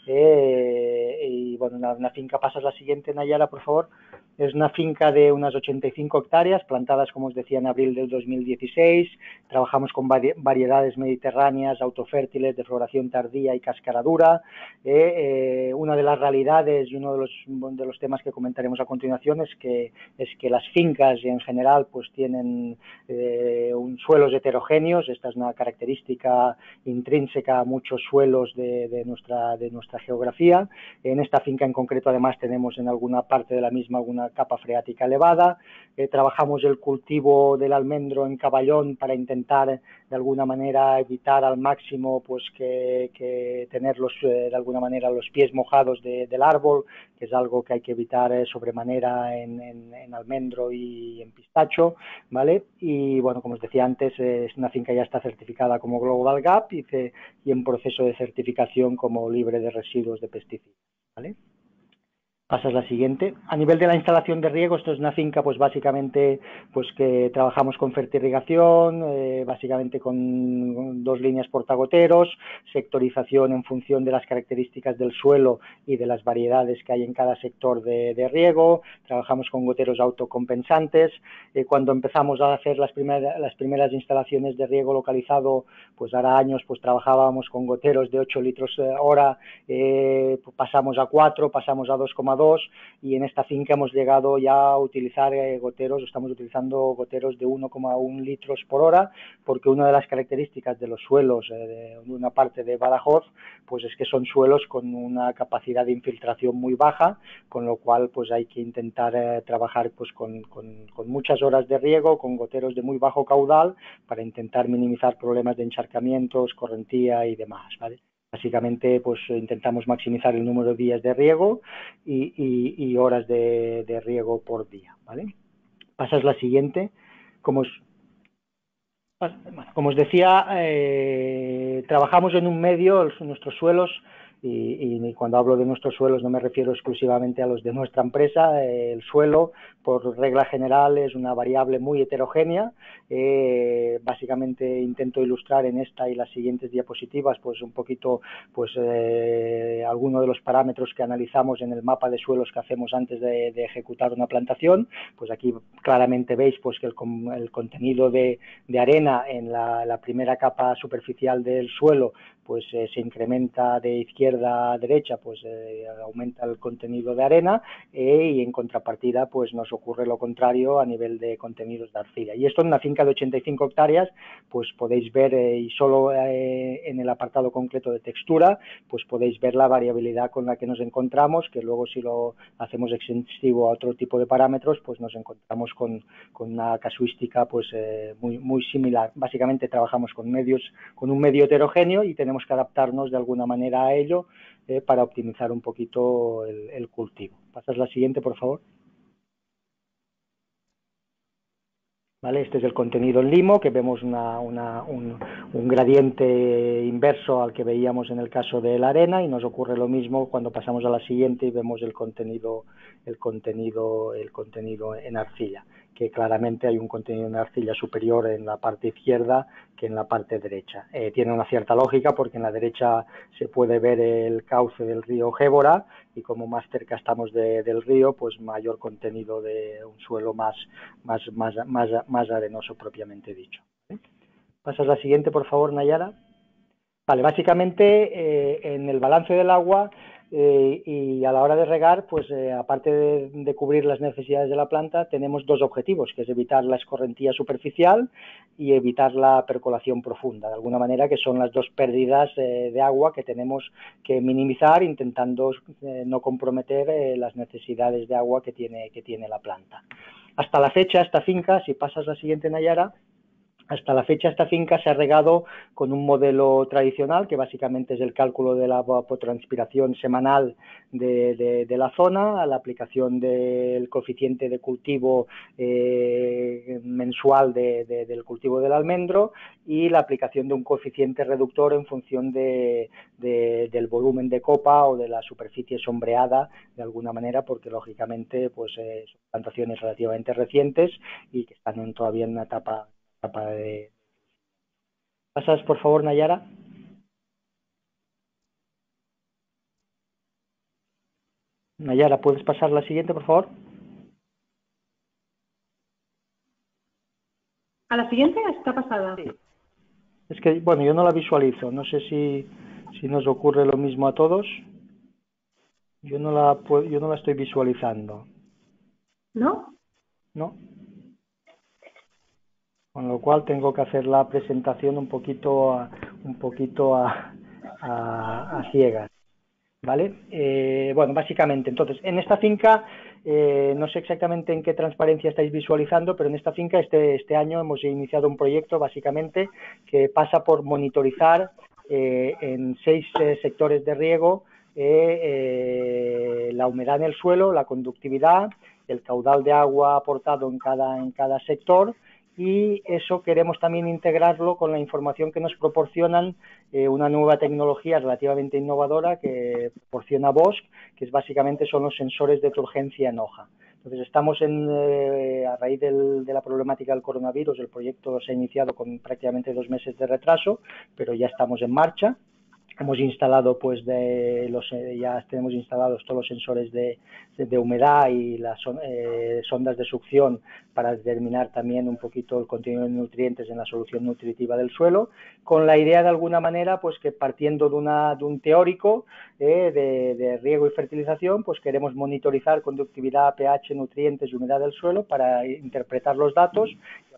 eh, y bueno, una, una finca, pasas la siguiente, Nayara, por favor. Es una finca de unas ochenta y cinco hectáreas, plantadas, como os decía, en abril del dos mil dieciséis. Trabajamos con variedades mediterráneas, autofértiles, de floración tardía y cáscara dura. Eh, eh, una de las realidades y uno de los, de los temas que comentaremos a continuación es que, es que las fincas en general pues tienen eh, un, suelos heterogéneos. Esta es una característica intrínseca a muchos suelos de, de, nuestra, de nuestra geografía. En esta finca en concreto, además, tenemos en alguna parte de la misma alguna capa freática elevada. Eh, trabajamos el cultivo del almendro en Caballón para intentar de alguna manera evitar al máximo pues que, que tener los, eh, de alguna manera los pies mojados de, del árbol, que es algo que hay que evitar eh, sobremanera en, en, en almendro y en pistacho, ¿vale? Y bueno, como os decía antes, eh, es una finca ya está certificada como Global G A P y, se, y en proceso de certificación como libre de residuos de pesticidas, ¿vale? Pasas la siguiente. A nivel de la instalación de riego, esto es una finca pues básicamente pues que trabajamos con fertirrigación, eh, básicamente con dos líneas portagoteros, sectorización en función de las características del suelo y de las variedades que hay en cada sector de, de riego. Trabajamos con goteros autocompensantes. Eh, cuando empezamos a hacer las primeras, las primeras instalaciones de riego localizado, pues hará años pues trabajábamos con goteros de ocho litros hora, eh, pasamos a cuatro, pasamos a dos coma dos. Y en esta finca hemos llegado ya a utilizar eh, goteros, estamos utilizando goteros de uno coma uno litros por hora, porque una de las características de los suelos eh, de una parte de Badajoz pues es que son suelos con una capacidad de infiltración muy baja, con lo cual pues hay que intentar eh, trabajar pues con, con, con muchas horas de riego, con goteros de muy bajo caudal para intentar minimizar problemas de encharcamientos, correntía y demás, ¿vale? Básicamente, pues intentamos maximizar el número de días de riego y, y, y horas de, de riego por día, ¿vale? Pasas la siguiente. Como os, como os decía, eh, trabajamos en un medio, los, nuestros suelos, y, y cuando hablo de nuestros suelos no me refiero exclusivamente a los de nuestra empresa. Eh, el suelo, por regla general, es una variable muy heterogénea. Eh, básicamente intento ilustrar en esta y las siguientes diapositivas pues un poquito pues eh, algunos de los parámetros que analizamos en el mapa de suelos que hacemos antes de, de ejecutar una plantación. Pues aquí claramente veis pues que el, el contenido de, de arena en la, la primera capa superficial del suelo pues eh, se incrementa de izquierda a derecha, pues eh, aumenta el contenido de arena, eh, y en contrapartida pues nos ocurre lo contrario a nivel de contenidos de arcilla. Y esto en una finca de ochenta y cinco hectáreas, pues podéis ver, eh, y solo eh, en el apartado concreto de textura, pues podéis ver la variabilidad con la que nos encontramos, que luego si lo hacemos extensivo a otro tipo de parámetros, pues nos encontramos con, con una casuística pues eh, muy, muy similar. Básicamente trabajamos con medios, con un medio heterogéneo, y tenemos que adaptarnos de alguna manera a ello eh, para optimizar un poquito el, el cultivo. Pasas la siguiente, por favor. ¿Vale? Este es el contenido en limo, que vemos una, una, un, un gradiente inverso al que veíamos en el caso de la arena, y nos ocurre lo mismo cuando pasamos a la siguiente y vemos el contenido, el contenido, el contenido en arcilla, que claramente hay un contenido en arcilla superior en la parte izquierda que en la parte derecha. Eh, tiene una cierta lógica porque en la derecha se puede ver el cauce del río Gébora, y como más cerca estamos de, del río, pues mayor contenido de un suelo más, más, más, más, más arenoso propiamente dicho. ¿Eh? Pasas la siguiente, por favor, Nayara. Vale, básicamente eh, en el balance del agua... Eh, y a la hora de regar, pues eh, aparte de, de cubrir las necesidades de la planta, tenemos dos objetivos, que es evitar la escorrentía superficial y evitar la percolación profunda, de alguna manera, que son las dos pérdidas eh, de agua que tenemos que minimizar, intentando eh, no comprometer eh, las necesidades de agua que tiene, que tiene la planta. Hasta la fecha, esta finca, si pasas la siguiente, Nayara, hasta la fecha esta finca se ha regado con un modelo tradicional, que básicamente es el cálculo de la evapotranspiración semanal de, de, de la zona, la aplicación del coeficiente de cultivo eh, mensual de, de, del cultivo del almendro, y la aplicación de un coeficiente reductor en función de, de, del volumen de copa o de la superficie sombreada, de alguna manera, porque lógicamente pues, eh, son plantaciones relativamente recientes y que están en, todavía en una etapa... De... ¿Pasas, por favor, Nayara? Nayara, ¿puedes pasar la siguiente, por favor? ¿A la siguiente está pasada? Sí. Es que, bueno, yo no la visualizo. No sé si, si nos ocurre lo mismo a todos. Yo no la, yo no la estoy visualizando. ¿No? No. Con lo cual tengo que hacer la presentación un poquito a, un poquito a, a, a ciegas, ¿vale? Eh, bueno, básicamente, entonces, en esta finca, eh, no sé exactamente en qué transparencia estáis visualizando, pero en esta finca este, este año hemos iniciado un proyecto, básicamente, que pasa por monitorizar eh, en seis eh, sectores de riego eh, eh, la humedad en el suelo, la conductividad, el caudal de agua aportado en cada, en cada sector. Y eso queremos también integrarlo con la información que nos proporcionan eh, una nueva tecnología relativamente innovadora que proporciona Bosch, que es básicamente son los sensores de turgencia en hoja. Entonces, estamos en, eh, a raíz del, de la problemática del coronavirus, el proyecto se ha iniciado con prácticamente dos meses de retraso, pero ya estamos en marcha. Hemos instalado, pues, de los, ya tenemos instalados todos los sensores de, de humedad y las eh, sondas de succión para determinar también un poquito el contenido de nutrientes en la solución nutritiva del suelo, con la idea de alguna manera, pues, que partiendo de, una, de un teórico eh, de, de riego y fertilización, pues, queremos monitorizar conductividad, pH, nutrientes y humedad del suelo para interpretar los datos.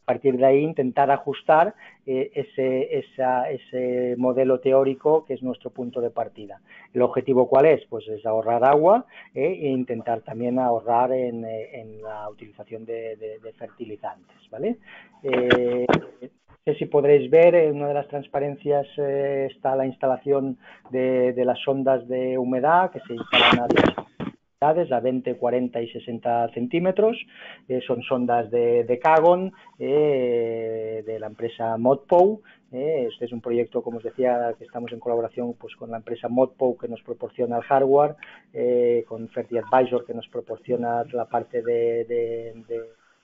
partir de ahí intentar ajustar eh, ese, esa, ese modelo teórico que es nuestro punto de partida. ¿El objetivo cuál es? Pues es ahorrar agua eh, e intentar también ahorrar en, en la utilización de, de, de fertilizantes, ¿vale? Eh, No sé si podréis ver, en una de las transparencias eh, está la instalación de, de las sondas de humedad que se instalan a diez unidades, a veinte, cuarenta y sesenta centímetros. Eh, son sondas de, de Cagon, eh, de la empresa Modpou. Eh, este es un proyecto, como os decía, que estamos en colaboración pues, con la empresa Modpou, que nos proporciona el hardware, eh, con Ferti Advisor, que nos proporciona la parte de... de, de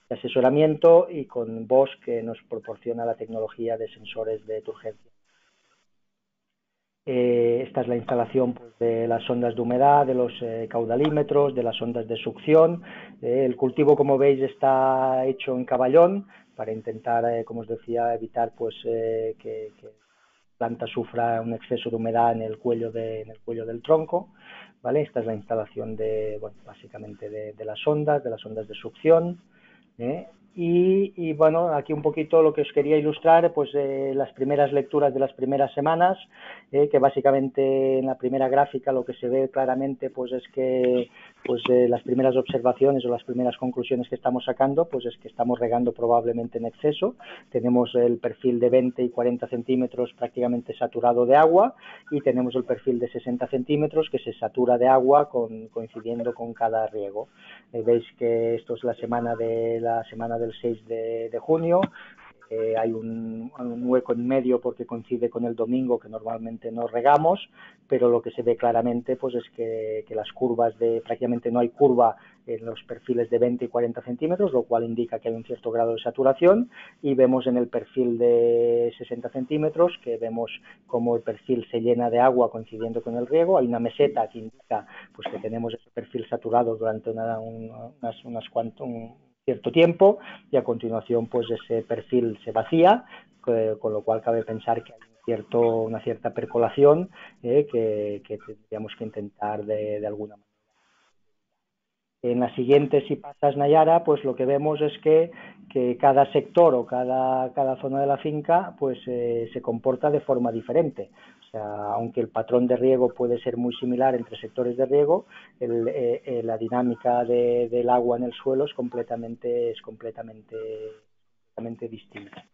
de asesoramiento, y con Bosch, que nos proporciona la tecnología de sensores de turgencia. Eh, esta es la instalación pues, de las sondas de humedad, de los eh, caudalímetros, de las sondas de succión. Eh, el cultivo, como veis, está hecho en Caballón para intentar, eh, como os decía, evitar pues eh, que, que la planta sufra un exceso de humedad en el cuello, de, en el cuello del tronco. ¿Vale? Esta es la instalación de, bueno, básicamente de, de las sondas, de las sondas de succión. ¿Eh? Y, y bueno, aquí un poquito lo que os quería ilustrar, pues eh, las primeras lecturas de las primeras semanas, eh, que básicamente en la primera gráfica lo que se ve claramente pues es que pues eh, las primeras observaciones o las primeras conclusiones que estamos sacando pues es que estamos regando probablemente en exceso. Tenemos el perfil de veinte y cuarenta centímetros prácticamente saturado de agua, y tenemos el perfil de sesenta centímetros que se satura de agua con, coincidiendo con cada riego. Eh, veis que esto es la semana de la semana de el seis de junio, eh, hay un, un hueco en medio porque coincide con el domingo, que normalmente no regamos, pero lo que se ve claramente pues es que, que las curvas de, prácticamente no hay curva en los perfiles de veinte y cuarenta centímetros, lo cual indica que hay un cierto grado de saturación, y vemos en el perfil de sesenta centímetros que vemos cómo el perfil se llena de agua coincidiendo con el riego. Hay una meseta que indica pues que tenemos ese perfil saturado durante una, una, unas, unas cuantas un, cierto tiempo, y a continuación pues ese perfil se vacía, eh, con lo cual cabe pensar que hay un cierto, una cierta percolación eh, que, que tendríamos que intentar de, de alguna manera. En la siguiente, si pasas, Nayara, pues lo que vemos es que, que cada sector o cada, cada zona de la finca pues eh, se comporta de forma diferente. O sea, aunque el patrón de riego puede ser muy similar entre sectores de riego, el, eh, eh, la dinámica de, del agua en el suelo es completamente, es completamente, completamente distinta.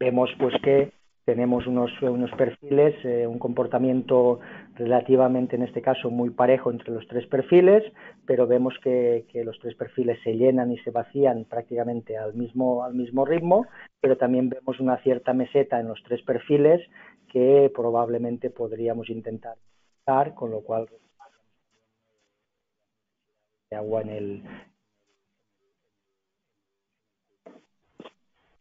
Vemos pues que tenemos unos, unos perfiles, eh, un comportamiento relativamente, en este caso, muy parejo entre los tres perfiles, pero vemos que, que los tres perfiles se llenan y se vacían prácticamente al mismo, al mismo ritmo, pero también vemos una cierta meseta en los tres perfiles que probablemente podríamos intentar usar, con lo cual de agua en el...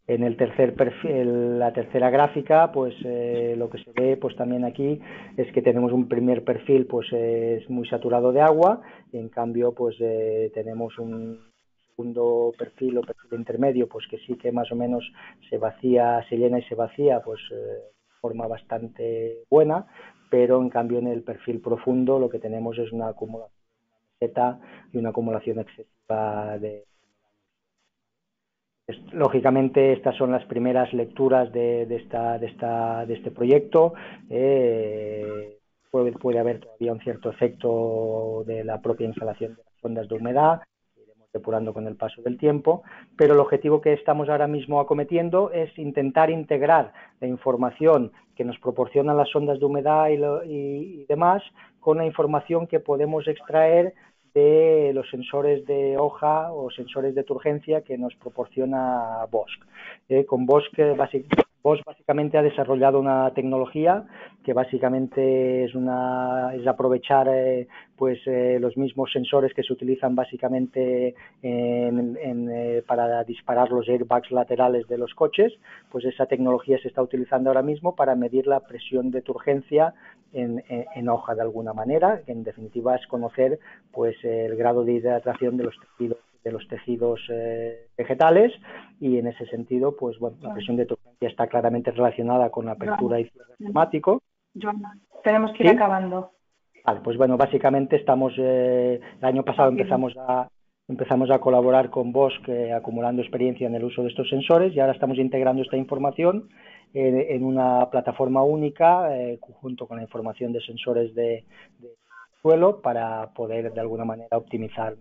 En el tercer perfil, la tercera gráfica, pues eh, lo que se ve pues también aquí es que tenemos un primer perfil pues eh, muy saturado de agua, y en cambio pues eh, tenemos un segundo perfil o perfil intermedio pues que sí que más o menos se vacía, se llena y se vacía pues eh, de forma bastante buena, pero en cambio en el perfil profundo lo que tenemos es una acumulación zeta y una acumulación excesiva de. Lógicamente, estas son las primeras lecturas de, de, esta, de, esta, de este proyecto. Eh, puede, puede haber todavía un cierto efecto de la propia instalación de las sondas de humedad, que iremos depurando con el paso del tiempo, pero el objetivo que estamos ahora mismo acometiendo es intentar integrar la información que nos proporcionan las sondas de humedad y, lo, y, y demás con la información que podemos extraer de los sensores de hoja o sensores de turgencia que nos proporciona Bosch. Eh, con Bosch, Bosch básicamente ha desarrollado una tecnología que básicamente es, una, es aprovechar eh, pues, eh, los mismos sensores que se utilizan básicamente en, en, eh, para disparar los airbags laterales de los coches. Pues esa tecnología se está utilizando ahora mismo para medir la presión de turgencia En, en, en hoja, de alguna manera, que en definitiva es conocer pues el grado de hidratación de los tejidos de los tejidos eh, vegetales, y en ese sentido pues bueno, la presión de turgencia está claramente relacionada con la apertura y cierre climático. Joana, tenemos que ir ¿Sí? acabando. Vale, pues bueno, básicamente estamos eh, el año pasado empezamos a Empezamos a colaborar con Bosch eh, acumulando experiencia en el uso de estos sensores y ahora estamos integrando esta información eh, en una plataforma única eh, junto con la información de sensores de, de suelo para poder de alguna manera optimizar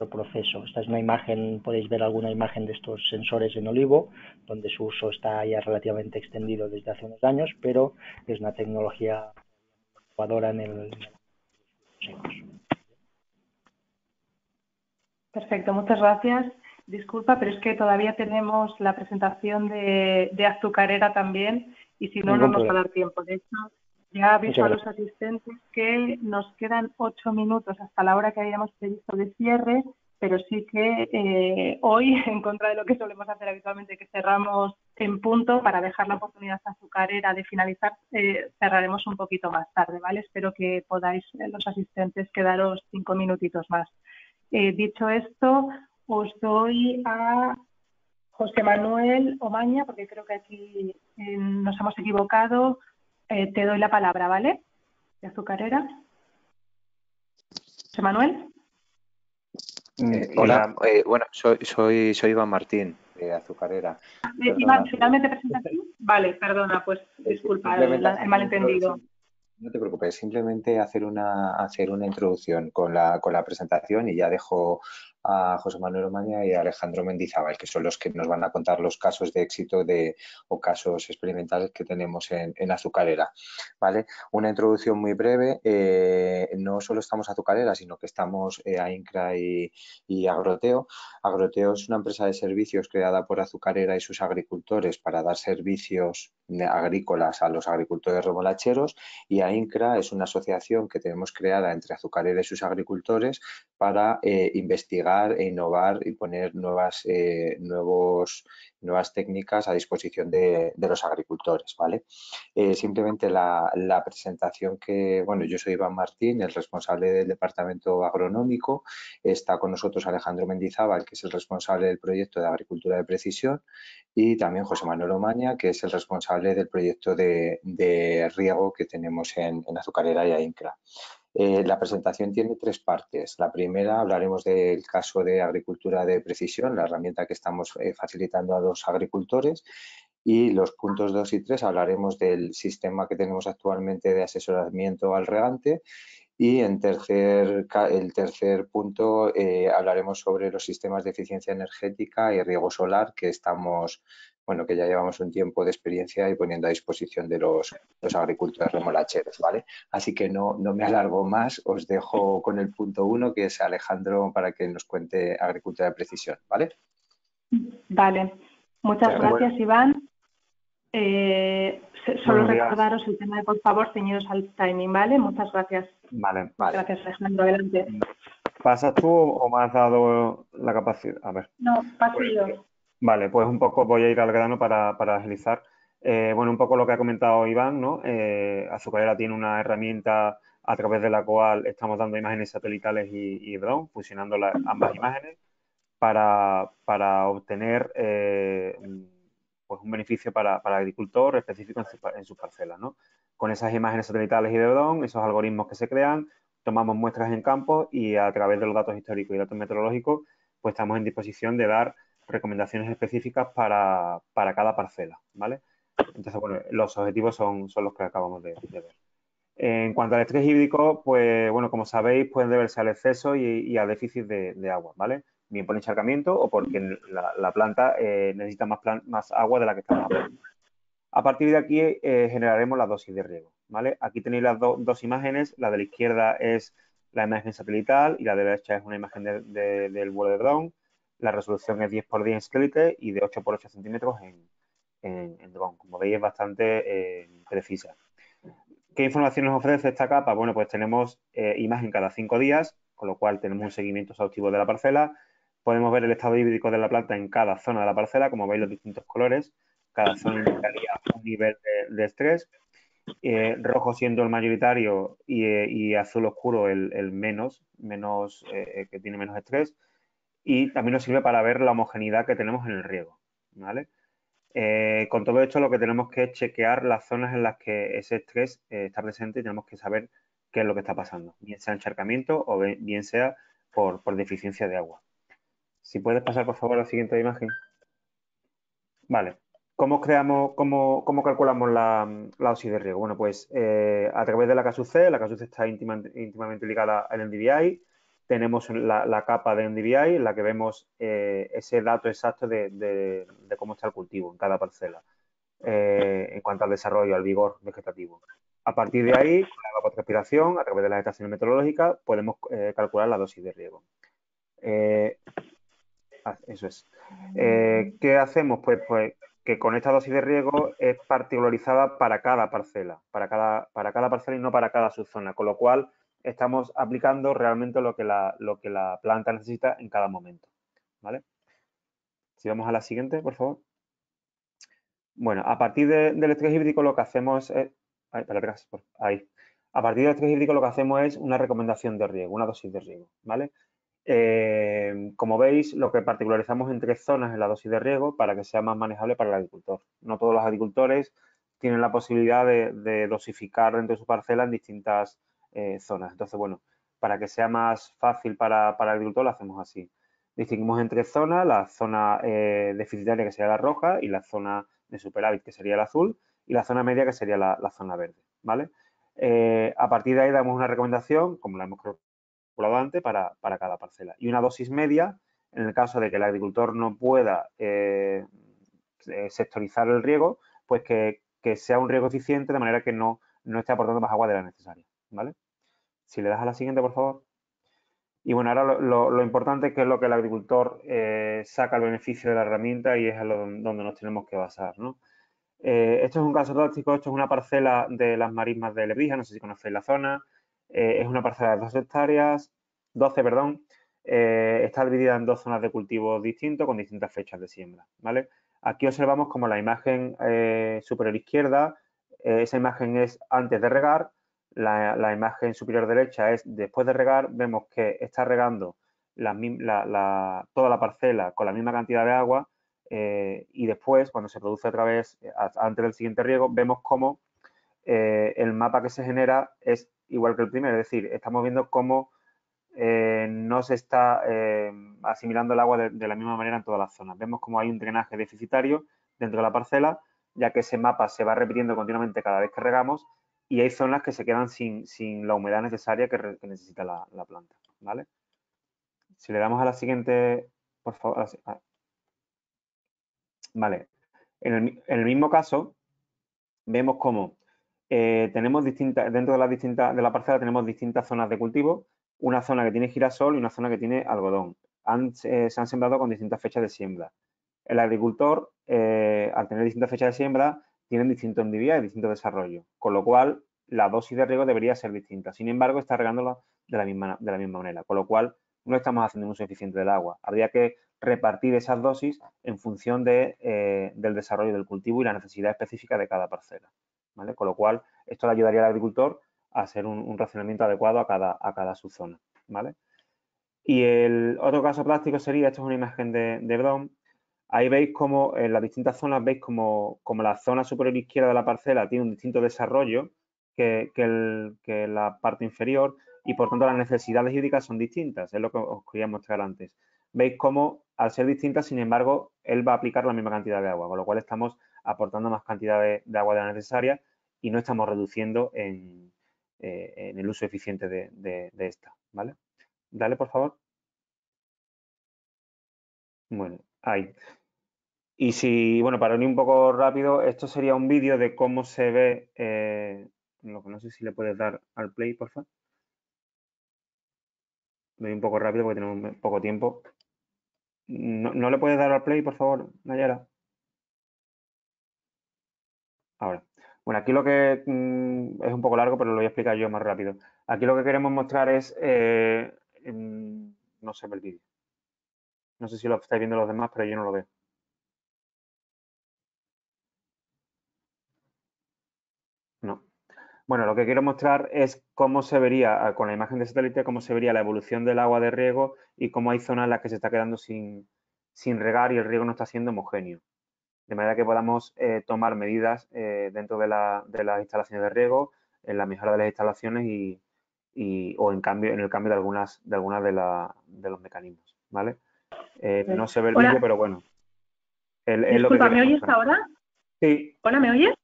nuestro proceso. Esta es una imagen, podéis ver alguna imagen de estos sensores en olivo, donde su uso está ya relativamente extendido desde hace unos años, pero es una tecnología innovadora en el... Perfecto, muchas gracias. Disculpa, pero es que todavía tenemos la presentación de, de Azucarera también y si no, no nos va a dar tiempo. De hecho, ya aviso a los asistentes que nos quedan ocho minutos hasta la hora que habíamos previsto de cierre, pero sí que eh, hoy, en contra de lo que solemos hacer habitualmente, que cerramos en punto, para dejar la oportunidad a Azucarera de finalizar, eh, cerraremos un poquito más tarde, ¿vale? Espero que podáis, eh, los asistentes, quedaros cinco minutitos más. Eh, dicho esto, os doy a José Manuel Omaña, porque creo que aquí eh, nos hemos equivocado. Eh, te doy la palabra, ¿vale? De Azucarera. José Manuel. Eh, hola, eh, bueno, soy, soy, soy Iván Martín, de Azucarera. Eh, Iván, ¿finalmente presentas tú? Vale, perdona, pues disculpa el, el malentendido. No te preocupes, simplemente hacer una, hacer una introducción con la, con la presentación y ya dejo a José Manuel Omaña y a Alejandro Mendizábal, que son los que nos van a contar los casos de éxito de, o casos experimentales que tenemos en, en Azucarera, ¿vale? Una introducción muy breve, eh, no solo estamos a Azucarera, sino que estamos eh, a INCRA y, y Agroteo. Agroteo es una empresa de servicios creada por Azucarera y sus agricultores para dar servicios agrícolas a los agricultores remolacheros, y a INCRA es una asociación que tenemos creada entre Azucarera y sus agricultores para eh, investigar e innovar y poner nuevas, eh, nuevos, nuevas técnicas a disposición de, de los agricultores, ¿vale? Eh, simplemente la, la presentación que, bueno, yo soy Iván Martín, el responsable del departamento agronómico, está con nosotros Alejandro Mendizábal, que es el responsable del proyecto de agricultura de precisión, y también José Manuel Omaña, que es el responsable del proyecto de, de riego que tenemos en, en Azucarera y AINCRA. Eh, la presentación tiene tres partes. La primera, hablaremos del caso de agricultura de precisión, la herramienta que estamos eh, facilitando a los agricultores. Y los puntos dos y tres hablaremos del sistema que tenemos actualmente de asesoramiento al regante. Y en tercer, el tercer punto eh, hablaremos sobre los sistemas de eficiencia energética y riego solar que estamos, bueno, que ya llevamos un tiempo de experiencia y poniendo a disposición de los, los agricultores remolacheros, ¿vale? Así que no, no me alargo más, os dejo con el punto uno, que es Alejandro, para que nos cuente agricultura de precisión, ¿vale? Vale, muchas gracias, bueno. Iván. Eh, solo recordaros el tema de, por favor, ceñidos al timing, ¿vale? Muchas gracias. Vale, vale. Gracias, Alejandro. Adelante. ¿Pasas tú o me has dado la capacidad? A ver. No, paso yo. Pues, vale, pues un poco voy a ir al grano para, para agilizar. Eh, bueno, un poco lo que ha comentado Iván, ¿no? Eh, Azucarera tiene una herramienta a través de la cual estamos dando imágenes satelitales y, y drones, fusionando las, ambas imágenes para, para obtener... Eh, pues un beneficio para, para el agricultor específico en, su, en sus parcelas, ¿no? Con esas imágenes satelitales y de dron, esos algoritmos que se crean, tomamos muestras en campo y a través de los datos históricos y datos meteorológicos, pues estamos en disposición de dar recomendaciones específicas para, para cada parcela, ¿vale? Entonces, bueno, los objetivos son, son los que acabamos de, de ver. En cuanto al estrés hídrico, pues, bueno, como sabéis, pueden deberse al exceso y, y al déficit de, de agua, ¿vale? Bien por encharcamiento o porque la, la planta eh, necesita más, plan, más agua de la que estamos hablando. A partir de aquí eh, generaremos la dosis de riego, ¿vale? Aquí tenéis las do, dos imágenes, la de la izquierda es la imagen satelital y la de la derecha es una imagen de, de, del vuelo de drone. La resolución es diez por diez en satélite y de ocho por ocho centímetros en, en, en drone. Como veis, es bastante eh, precisa. ¿Qué información nos ofrece esta capa? Bueno, pues tenemos eh, imagen cada cinco días, con lo cual tenemos un seguimiento exhaustivo de la parcela. Podemos ver el estado hídrico de la planta en cada zona de la parcela, como veis los distintos colores. Cada zona indicaría un nivel de, de estrés. Eh, rojo siendo el mayoritario y, eh, y azul oscuro el, el menos, menos eh, que tiene menos estrés. Y también nos sirve para ver la homogeneidad que tenemos en el riego, ¿vale? Eh, con todo esto lo que tenemos que es chequear las zonas en las que ese estrés eh, está presente y tenemos que saber qué es lo que está pasando. Bien sea encharcamiento o bien sea por, por deficiencia de agua. Si puedes pasar, por favor, a la siguiente imagen. Vale. ¿Cómo creamos, cómo, cómo calculamos la, la osi de riego? Bueno, pues eh, a través de la C A S U C, la C A S U C está íntima, íntimamente ligada al N D V I. Tenemos la, la capa de N D V I en la que vemos eh, ese dato exacto de, de, de cómo está el cultivo en cada parcela, eh, en cuanto al desarrollo, al vigor vegetativo. A partir de ahí, con la evapotranspiración, a través de las estaciones meteorológicas, podemos eh, calcular la dosis de riego. Eh, eso es. Eh, ¿Qué hacemos? Pues, pues que con esta dosis de riego es particularizada para cada parcela, para cada, para cada parcela y no para cada subzona, con lo cual estamos aplicando realmente lo que la, lo que la planta necesita en cada momento, ¿vale? Si vamos a la siguiente, por favor. Bueno, a partir de, del estrés hídrico lo que hacemos es... Ahí, para atrás, por, ahí. A partir del estrés hídrico lo que hacemos es una recomendación de riego, una dosis de riego, ¿vale? Eh, como veis, lo que particularizamos en tres zonas es la dosis de riego para que sea más manejable para el agricultor. No todos los agricultores tienen la posibilidad de, de dosificar dentro de su parcela en distintas eh, zonas. Entonces, bueno, para que sea más fácil para, para el agricultor lo hacemos así. Distinguimos en tres zonas, la zona eh, deficitaria, que sería la roja, y la zona de superávit, que sería la azul, y la zona media, que sería la, la zona verde, ¿vale? Eh, a partir de ahí damos una recomendación, como la hemos creado antes, para, para cada parcela. Y una dosis media, en el caso de que el agricultor no pueda eh, sectorizar el riego, pues que, que sea un riego eficiente de manera que no, no esté aportando más agua de la necesaria, ¿vale? Si le das a la siguiente, por favor. Y bueno, ahora lo, lo, lo importante es que es lo que el agricultor eh, saca el beneficio de la herramienta y es a lo, donde nos tenemos que basar, ¿no? Eh, esto es un caso práctico, esto es una parcela de las marismas de Lebrija, no sé si conocéis la zona. Eh, es una parcela de dos hectáreas, doce, perdón, eh, está dividida en dos zonas de cultivo distintos con distintas fechas de siembra, ¿vale? Aquí observamos como la imagen eh, superior izquierda, eh, esa imagen es antes de regar, la, la imagen superior derecha es después de regar, vemos que está regando la, la, la, toda la parcela con la misma cantidad de agua eh, y después, cuando se produce otra vez, antes del siguiente riego, vemos cómo eh, el mapa que se genera es igual que el primero, es decir, estamos viendo cómo eh, no se está eh, asimilando el agua de, de la misma manera en todas las zonas. Vemos cómo hay un drenaje deficitario dentro de la parcela, ya que ese mapa se va repitiendo continuamente cada vez que regamos y hay zonas que se quedan sin, sin la humedad necesaria que, re, que necesita la, la planta, ¿vale? Si le damos a la siguiente, por favor, a la, a, vale, en el, en el mismo caso vemos cómo Eh, tenemos distintas, dentro de la, distinta, de la parcela tenemos distintas zonas de cultivo, una zona que tiene girasol y una zona que tiene algodón. Han, eh, se han sembrado con distintas fechas de siembra. El agricultor, eh, al tener distintas fechas de siembra, tiene distintos N D V I y distintos desarrollos, con lo cual la dosis de riego debería ser distinta. Sin embargo, está regándola de la misma, de la misma manera, con lo cual no estamos haciendo un uso eficiente del agua. Habría que repartir esas dosis en función de, eh, del desarrollo del cultivo y la necesidad específica de cada parcela, ¿vale? Con lo cual, esto le ayudaría al agricultor a hacer un, un racionamiento adecuado a cada, a cada subzona, ¿vale? Y el otro caso práctico sería, esto es una imagen de, de Brom, ahí veis como en las distintas zonas, veis como, como la zona superior izquierda de la parcela tiene un distinto desarrollo que, que, el, que la parte inferior y, por tanto, las necesidades hídricas son distintas, es lo que os quería mostrar antes. Veis cómo, al ser distintas, sin embargo, él va a aplicar la misma cantidad de agua, con lo cual estamos aportando más cantidad de, de agua de la necesaria y no estamos reduciendo en, eh, en el uso eficiente de, de, de esta, ¿vale? Dale, por favor. Bueno, ahí. Y si, bueno, para ir un poco rápido, esto sería un vídeo de cómo se ve, eh, lo que no sé si le puedes dar al play, por favor. Voy un poco rápido porque tenemos poco tiempo. ¿No, no le puedes dar al play, por favor, Nayara? Ahora, bueno, aquí lo que mmm, es un poco largo, pero lo voy a explicar yo más rápido. Aquí lo que queremos mostrar es, eh, mmm, no sé el vídeo. No sé si lo estáis viendo los demás, pero yo no lo veo. No. Bueno, lo que quiero mostrar es cómo se vería, con la imagen de satélite, cómo se vería la evolución del agua de riego y cómo hay zonas en las que se está quedando sin, sin regar y el riego no está siendo homogéneo, de manera que podamos eh, tomar medidas eh, dentro de, la, de las instalaciones de riego, en la mejora de las instalaciones y, y, o en cambio en el cambio de algunas de algunas de, la, de los mecanismos, ¿vale? Eh, no se ve el vídeo, pero bueno. El, el Disculpa, lo que ¿me oyes mostrar. ahora? Sí. Hola, ¿me oyes?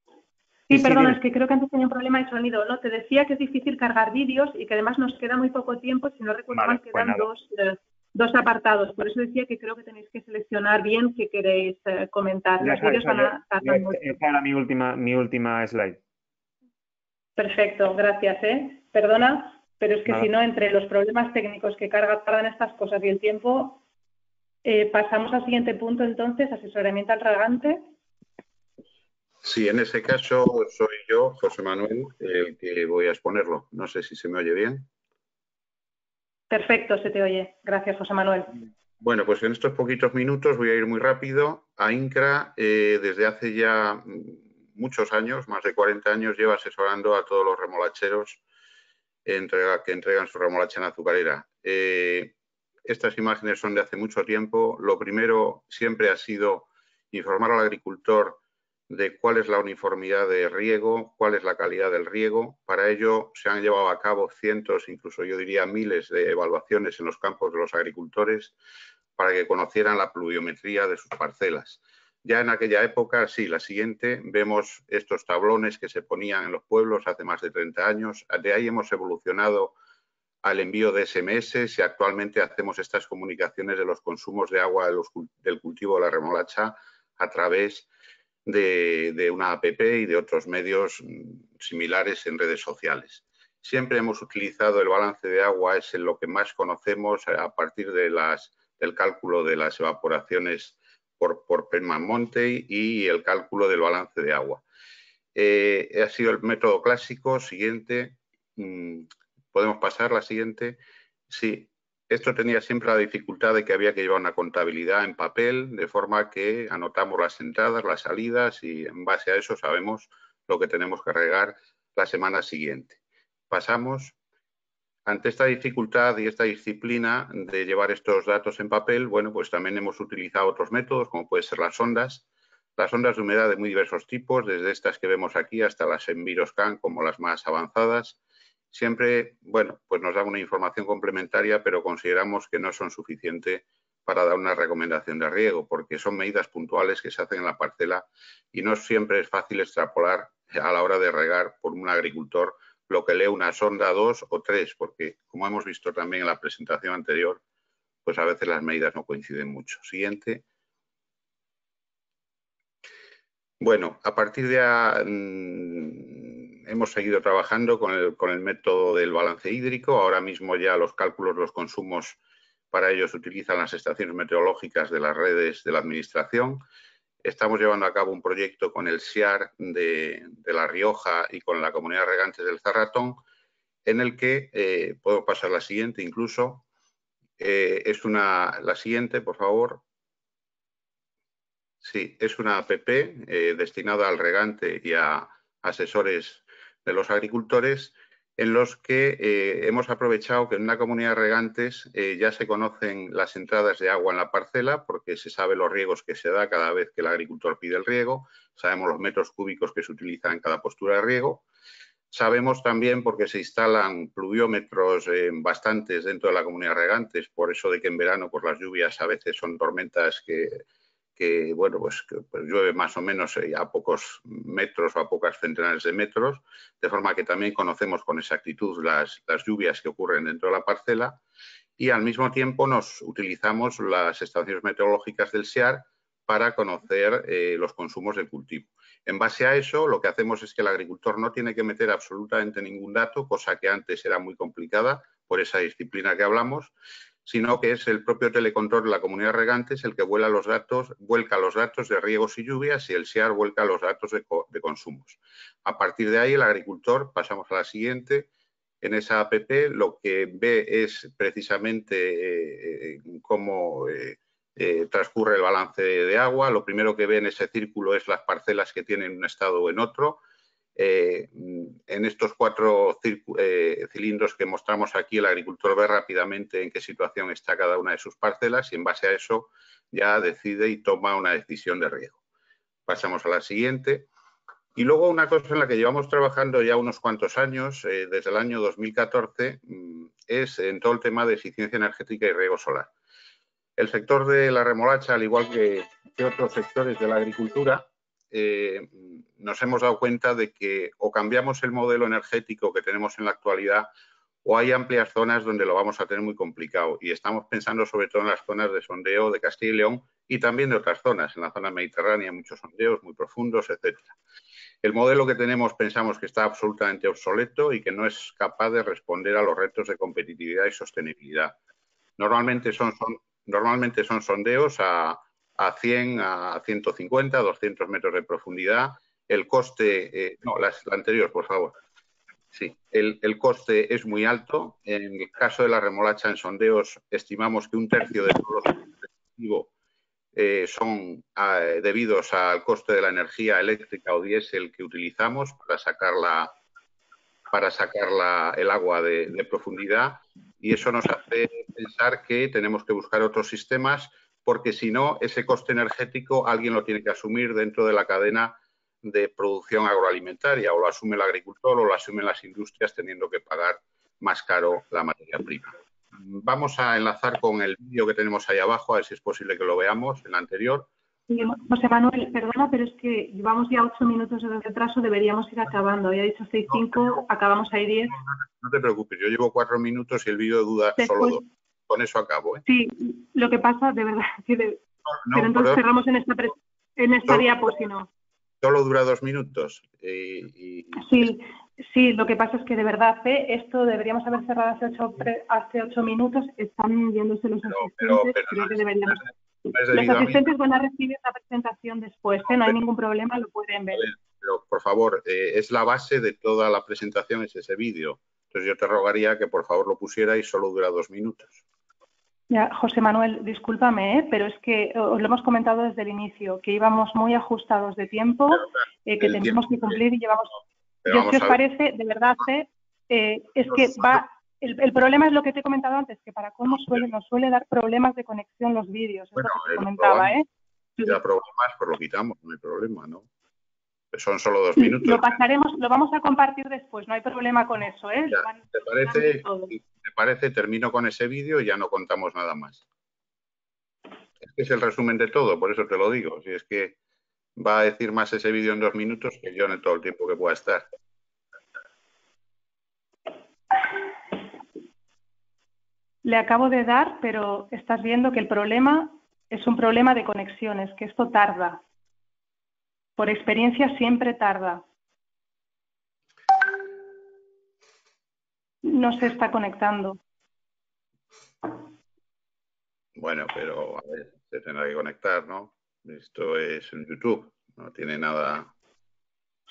Sí, sí perdona, sí, es que creo que antes tenía un problema de sonido, ¿no? Te decía que es difícil cargar vídeos y que además nos queda muy poco tiempo, si no recuerdo vale, mal, quedan pues dos, eh, dos apartados. Por eso decía que creo que tenéis que seleccionar bien qué queréis eh, comentar. Los vídeos van a tardar mucho. Esta era mi última, mi última slide. Perfecto, gracias, ¿eh? Perdona, pero es que Nada. si no, entre los problemas técnicos que cargan tardan estas cosas y el tiempo, eh, pasamos al siguiente punto, entonces, asesoramiento al regante. Sí, en ese caso soy yo, José Manuel, el que voy a exponerlo. No sé si se me oye bien. Perfecto, se te oye. Gracias, José Manuel. Bueno, pues en estos poquitos minutos voy a ir muy rápido. A INCRA, eh, desde hace ya muchos años, más de cuarenta años, lleva asesorando a todos los remolacheros entrega, que entregan su remolacha en Azucarera. Eh, estas imágenes son de hace mucho tiempo. Lo primero siempre ha sido informar al agricultor de cuál es la uniformidad de riego, cuál es la calidad del riego. Para ello se han llevado a cabo cientos, incluso yo diría miles de evaluaciones en los campos de los agricultores para que conocieran la pluviometría de sus parcelas. Ya en aquella época, sí, la siguiente, vemos estos tablones que se ponían en los pueblos hace más de treinta años. De ahí hemos evolucionado al envío de ese eme ese y actualmente hacemos estas comunicaciones de los consumos de agua de los, del cultivo de la remolacha a través De, de una app y de otros medios similares en redes sociales. Siempre hemos utilizado el balance de agua, es en lo que más conocemos a partir de las, del cálculo de las evaporaciones por, por Penman-Monteith y el cálculo del balance de agua. Eh, ha sido el método clásico. Siguiente, ¿podemos pasar la siguiente? Sí. Esto tenía siempre la dificultad de que había que llevar una contabilidad en papel, de forma que anotamos las entradas, las salidas y en base a eso sabemos lo que tenemos que regar la semana siguiente. Pasamos. Ante esta dificultad y esta disciplina de llevar estos datos en papel, bueno, pues también hemos utilizado otros métodos, como pueden ser las sondas. Las sondas de humedad de muy diversos tipos, desde estas que vemos aquí hasta las Enviroscan como las más avanzadas. Siempre, bueno, pues nos da una información complementaria, pero consideramos que no son suficientes para dar una recomendación de riego, porque son medidas puntuales que se hacen en la parcela y no siempre es fácil extrapolar a la hora de regar por un agricultor lo que lee una sonda, dos o tres, porque como hemos visto también en la presentación anterior, pues a veces las medidas no coinciden mucho. Siguiente. Bueno, a partir de a, mm, hemos seguido trabajando con el, con el método del balance hídrico. Ahora mismo ya los cálculos, los consumos, para ellos utilizan las estaciones meteorológicas de las redes de la administración. Estamos llevando a cabo un proyecto con el SIAR de, de La Rioja y con la comunidad de regantes del Zarratón, en el que, eh, puedo pasar la siguiente incluso, eh, es una, la siguiente, por favor. Sí, es una app eh, destinada al regante y a asesores de los agricultores en los que eh, hemos aprovechado que en una comunidad de regantes eh, ya se conocen las entradas de agua en la parcela porque se sabe los riegos que se da cada vez que el agricultor pide el riego, sabemos los metros cúbicos que se utilizan en cada postura de riego, sabemos también porque se instalan pluviómetros eh, bastantes dentro de la comunidad de regantes, por eso de que en verano pues, las lluvias a veces son tormentas que... que bueno, pues, que, pues llueve más o menos a pocos metros o a pocas centenares de metros, de forma que también conocemos con exactitud las, las lluvias que ocurren dentro de la parcela y al mismo tiempo nos utilizamos las estaciones meteorológicas del SEAR para conocer eh, los consumos del cultivo. En base a eso, lo que hacemos es que el agricultor no tiene que meter absolutamente ningún dato, cosa que antes era muy complicada por esa disciplina que hablamos, sino que es el propio telecontrol de la comunidad de regantes el que vuela los datos, vuelca los datos de riegos y lluvias y el SEAR vuelca los datos de, de consumos. A partir de ahí el agricultor, pasamos a la siguiente, en esa app lo que ve es precisamente eh, cómo eh, eh, transcurre el balance de, de agua, lo primero que ve en ese círculo es las parcelas que tienen un estado o en otro. Eh, en estos cuatro eh, cilindros que mostramos aquí, el agricultor ve rápidamente en qué situación está cada una de sus parcelas y en base a eso ya decide y toma una decisión de riego. Pasamos a la siguiente. Y luego una cosa en la que llevamos trabajando ya unos cuantos años, eh, desde el año dos mil catorce, es en todo el tema de eficiencia energética y riego solar. El sector de la remolacha, al igual que, que otros sectores de la agricultura, eh, nos hemos dado cuenta de que o cambiamos el modelo energético que tenemos en la actualidad o hay amplias zonas donde lo vamos a tener muy complicado. Y estamos pensando sobre todo en las zonas de sondeo de Castilla y León y también de otras zonas. En la zona mediterránea muchos sondeos muy profundos, etcétera. El modelo que tenemos pensamos que está absolutamente obsoleto y que no es capaz de responder a los retos de competitividad y sostenibilidad. Normalmente son, son, normalmente son sondeos a, a cien, a ciento cincuenta, a doscientos metros de profundidad. El coste... Eh, no, la anterior, por favor. Sí, el, el coste es muy alto. En el caso de la remolacha en sondeos, estimamos que un tercio de todos los cultivos eh, son eh, debidos al coste de la energía eléctrica o diésel que utilizamos para sacar, la, para sacar la, el agua de, de profundidad. Y eso nos hace pensar que tenemos que buscar otros sistemas, porque si no, ese coste energético alguien lo tiene que asumir dentro de la cadena de producción agroalimentaria, o lo asume el agricultor o lo asumen las industrias teniendo que pagar más caro la materia prima. Vamos a enlazar con el vídeo que tenemos ahí abajo, a ver si es posible que lo veamos, el anterior. Sí, José Manuel, perdona, pero es que llevamos ya ocho minutos de retraso, deberíamos ir acabando. Había dicho seis, cinco, no, acabamos ahí diez. No te preocupes, yo llevo cuatro minutos y el vídeo dura solo dos. Con eso acabo, ¿eh? Sí, lo que pasa, de verdad, que de... No, no, pero entonces pero... cerramos en esta, pre... en esta no, diapo, si no. Solo dura dos minutos. Eh, y... Sí, sí, lo que pasa es que de verdad, ¿eh? esto deberíamos haber cerrado hace ocho, pre, hace ocho minutos, están yéndose los no, asistentes. Pero, pero creo no, que deberíamos... no es los asistentes a van a recibir la presentación después, ¿eh? no, no hay pero, ningún problema, lo pueden ver. Pero, por favor, eh, es la base de toda la presentación, es ese vídeo. Entonces yo te rogaría que por favor lo pusiera y solo dura dos minutos. Ya, José Manuel, discúlpame, ¿eh? pero es que os lo hemos comentado desde el inicio, que íbamos muy ajustados de tiempo, claro, claro, eh, que teníamos que cumplir y llevamos... Yo, si os parece, de verdad, ¿eh? Eh, es que va... El, el problema es lo que te he comentado antes, que para cómo suele, nos suele dar problemas de conexión los vídeos. Bueno, eso que te comentaba, problema, ¿eh? Si da problemas, pues lo quitamos, no hay problema, ¿no? Son solo dos minutos. Lo pasaremos, lo vamos a compartir después, no hay problema con eso, ¿eh? Ya, ¿te parece, te parece? Termino con ese vídeo y ya no contamos nada más. Este es el resumen de todo, por eso te lo digo. Si es que va a decir más ese vídeo en dos minutos que yo en todo el tiempo que pueda estar. Le acabo de dar, pero estás viendo que el problema es un problema de conexiones, que esto tarda. Por experiencia siempre tarda. No se está conectando. Bueno, pero a ver, se tendrá que conectar, ¿no? Esto es en YouTube, no tiene nada...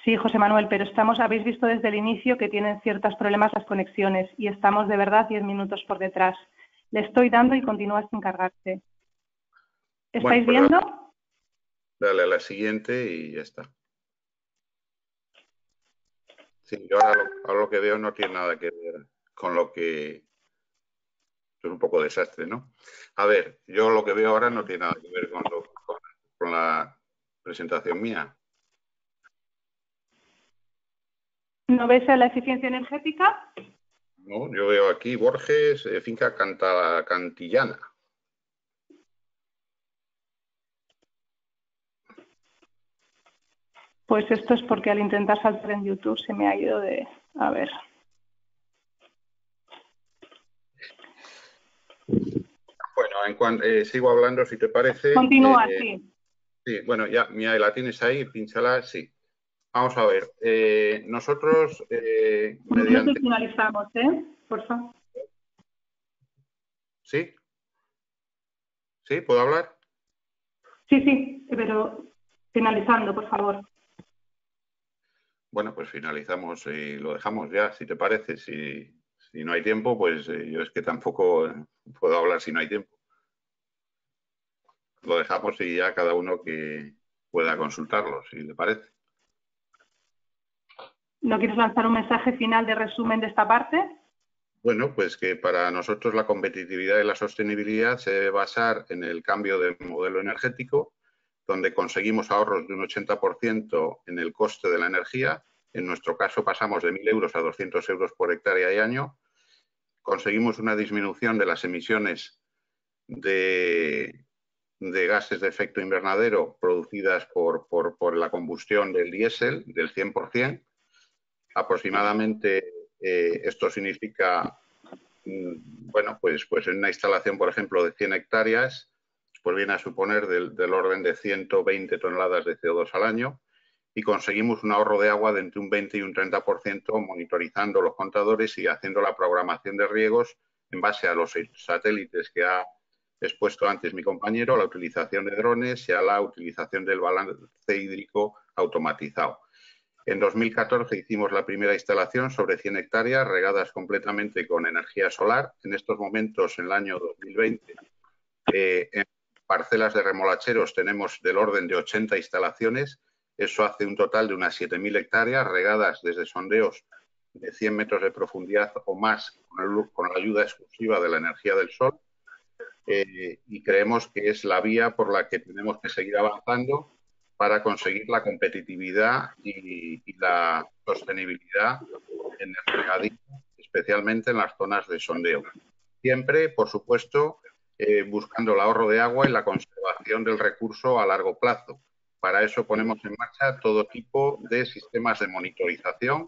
Sí, José Manuel, pero estamos, habéis visto desde el inicio que tienen ciertos problemas las conexiones y estamos de verdad diez minutos por detrás. Le estoy dando y continúa sin cargarse. ¿Estáis bueno, pero... viendo? Dale a la siguiente y ya está. Sí, yo ahora lo, ahora lo que veo no tiene nada que ver con lo que... Esto es un poco desastre, ¿no? A ver, yo lo que veo ahora no tiene nada que ver con, lo, con, con la presentación mía. ¿No ves la eficiencia energética? No, yo veo aquí Borges, eh, finca Canta, cantillana. Pues esto es porque al intentar saltar en YouTube se me ha ido de... A ver. Bueno, en cuanto, eh, sigo hablando, si te parece. Continúa, eh, sí. Sí, bueno, ya mira, la tienes ahí, pínchala, sí. Vamos a ver. Eh, nosotros... Eh, mediante... Nosotros finalizamos, ¿eh? Por favor. ¿Sí? ¿Sí? ¿Puedo hablar? Sí, sí, pero finalizando, por favor. Bueno, pues finalizamos y lo dejamos ya, si te parece. Si, si no hay tiempo, pues yo es que tampoco puedo hablar si no hay tiempo. Lo dejamos y ya cada uno que pueda consultarlo, si te parece. ¿No quieres lanzar un mensaje final de resumen de esta parte? Bueno, pues que para nosotros la competitividad y la sostenibilidad se debe basar en el cambio de modelo energético, donde conseguimos ahorros de un ochenta por ciento en el coste de la energía. En nuestro caso pasamos de mil euros a doscientos euros por hectárea y año. Conseguimos una disminución de las emisiones de, de gases de efecto invernadero producidas por, por, por la combustión del diésel del cien por cien. Aproximadamente eh, esto significa, mm, bueno, pues, pues en una instalación, por ejemplo, de cien hectáreas, pues viene a suponer del, del orden de ciento veinte toneladas de C O dos al año, y conseguimos un ahorro de agua de entre un veinte y un treinta por ciento monitorizando los contadores y haciendo la programación de riegos en base a los satélites que ha expuesto antes mi compañero, a la utilización de drones y a la utilización del balance hídrico automatizado. En dos mil catorce hicimos la primera instalación sobre cien hectáreas regadas completamente con energía solar. En estos momentos, en el año dos mil veinte, eh, en parcelas de remolacheros tenemos del orden de ochenta instalaciones, eso hace un total de unas siete mil hectáreas regadas desde sondeos de cien metros de profundidad o más con, el, con la ayuda exclusiva de la energía del sol, eh, y creemos que es la vía por la que tenemos que seguir avanzando para conseguir la competitividad y, y la sostenibilidad en el regadío, especialmente en las zonas de sondeo. Siempre, por supuesto, Eh, buscando el ahorro de agua y la conservación del recurso a largo plazo. Para eso ponemos en marcha todo tipo de sistemas de monitorización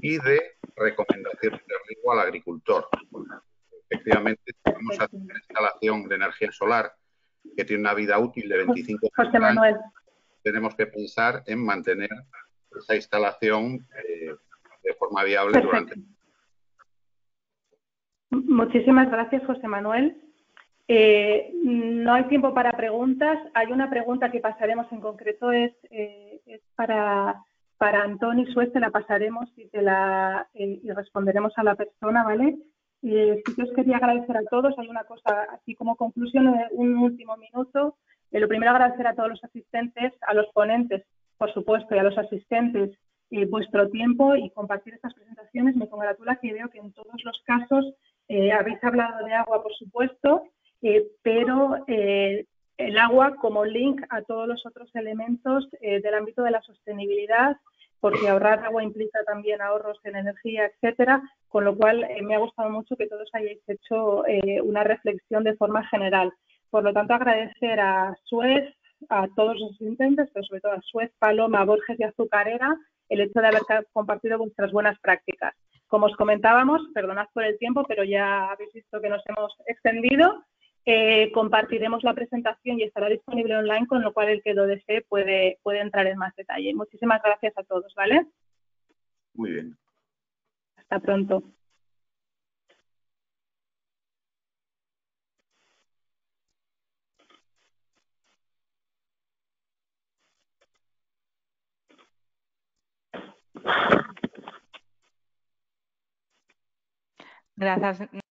y de recomendaciones de riego al agricultor. Efectivamente, vamos a hacer una instalación de energía solar que tiene una vida útil de veinticinco años. Tenemos que pensar en mantener esa instalación eh, de forma viable. Perfecto. Durante... Muchísimas gracias, José Manuel. Eh, no hay tiempo para preguntas. Hay una pregunta que pasaremos en concreto, es, eh, es para, para Antoni Suez, te la pasaremos y, te la, eh, y responderemos a la persona, ¿vale? Eh, sí que os quería agradecer a todos. Hay una cosa, así como conclusión, un último minuto. Eh, lo primero, agradecer a todos los asistentes, a los ponentes, por supuesto, y a los asistentes eh, vuestro tiempo y compartir estas presentaciones. Me congratula que veo que en todos los casos eh, habéis hablado de agua, por supuesto, Eh, pero eh, el agua como link a todos los otros elementos eh, del ámbito de la sostenibilidad, porque ahorrar agua implica también ahorros en energía, etcétera, con lo cual eh, me ha gustado mucho que todos hayáis hecho eh, una reflexión de forma general. Por lo tanto, agradecer a Suez, a todos los asistentes, pero sobre todo a Suez, Paloma, Borges y Azucarera, el hecho de haber compartido vuestras buenas prácticas. Como os comentábamos, perdonad por el tiempo, pero ya habéis visto que nos hemos extendido. Eh, compartiremos la presentación y estará disponible online, con lo cual el que lo desee puede, puede entrar en más detalle. Muchísimas gracias a todos, ¿vale? Muy bien. Hasta pronto. Gracias.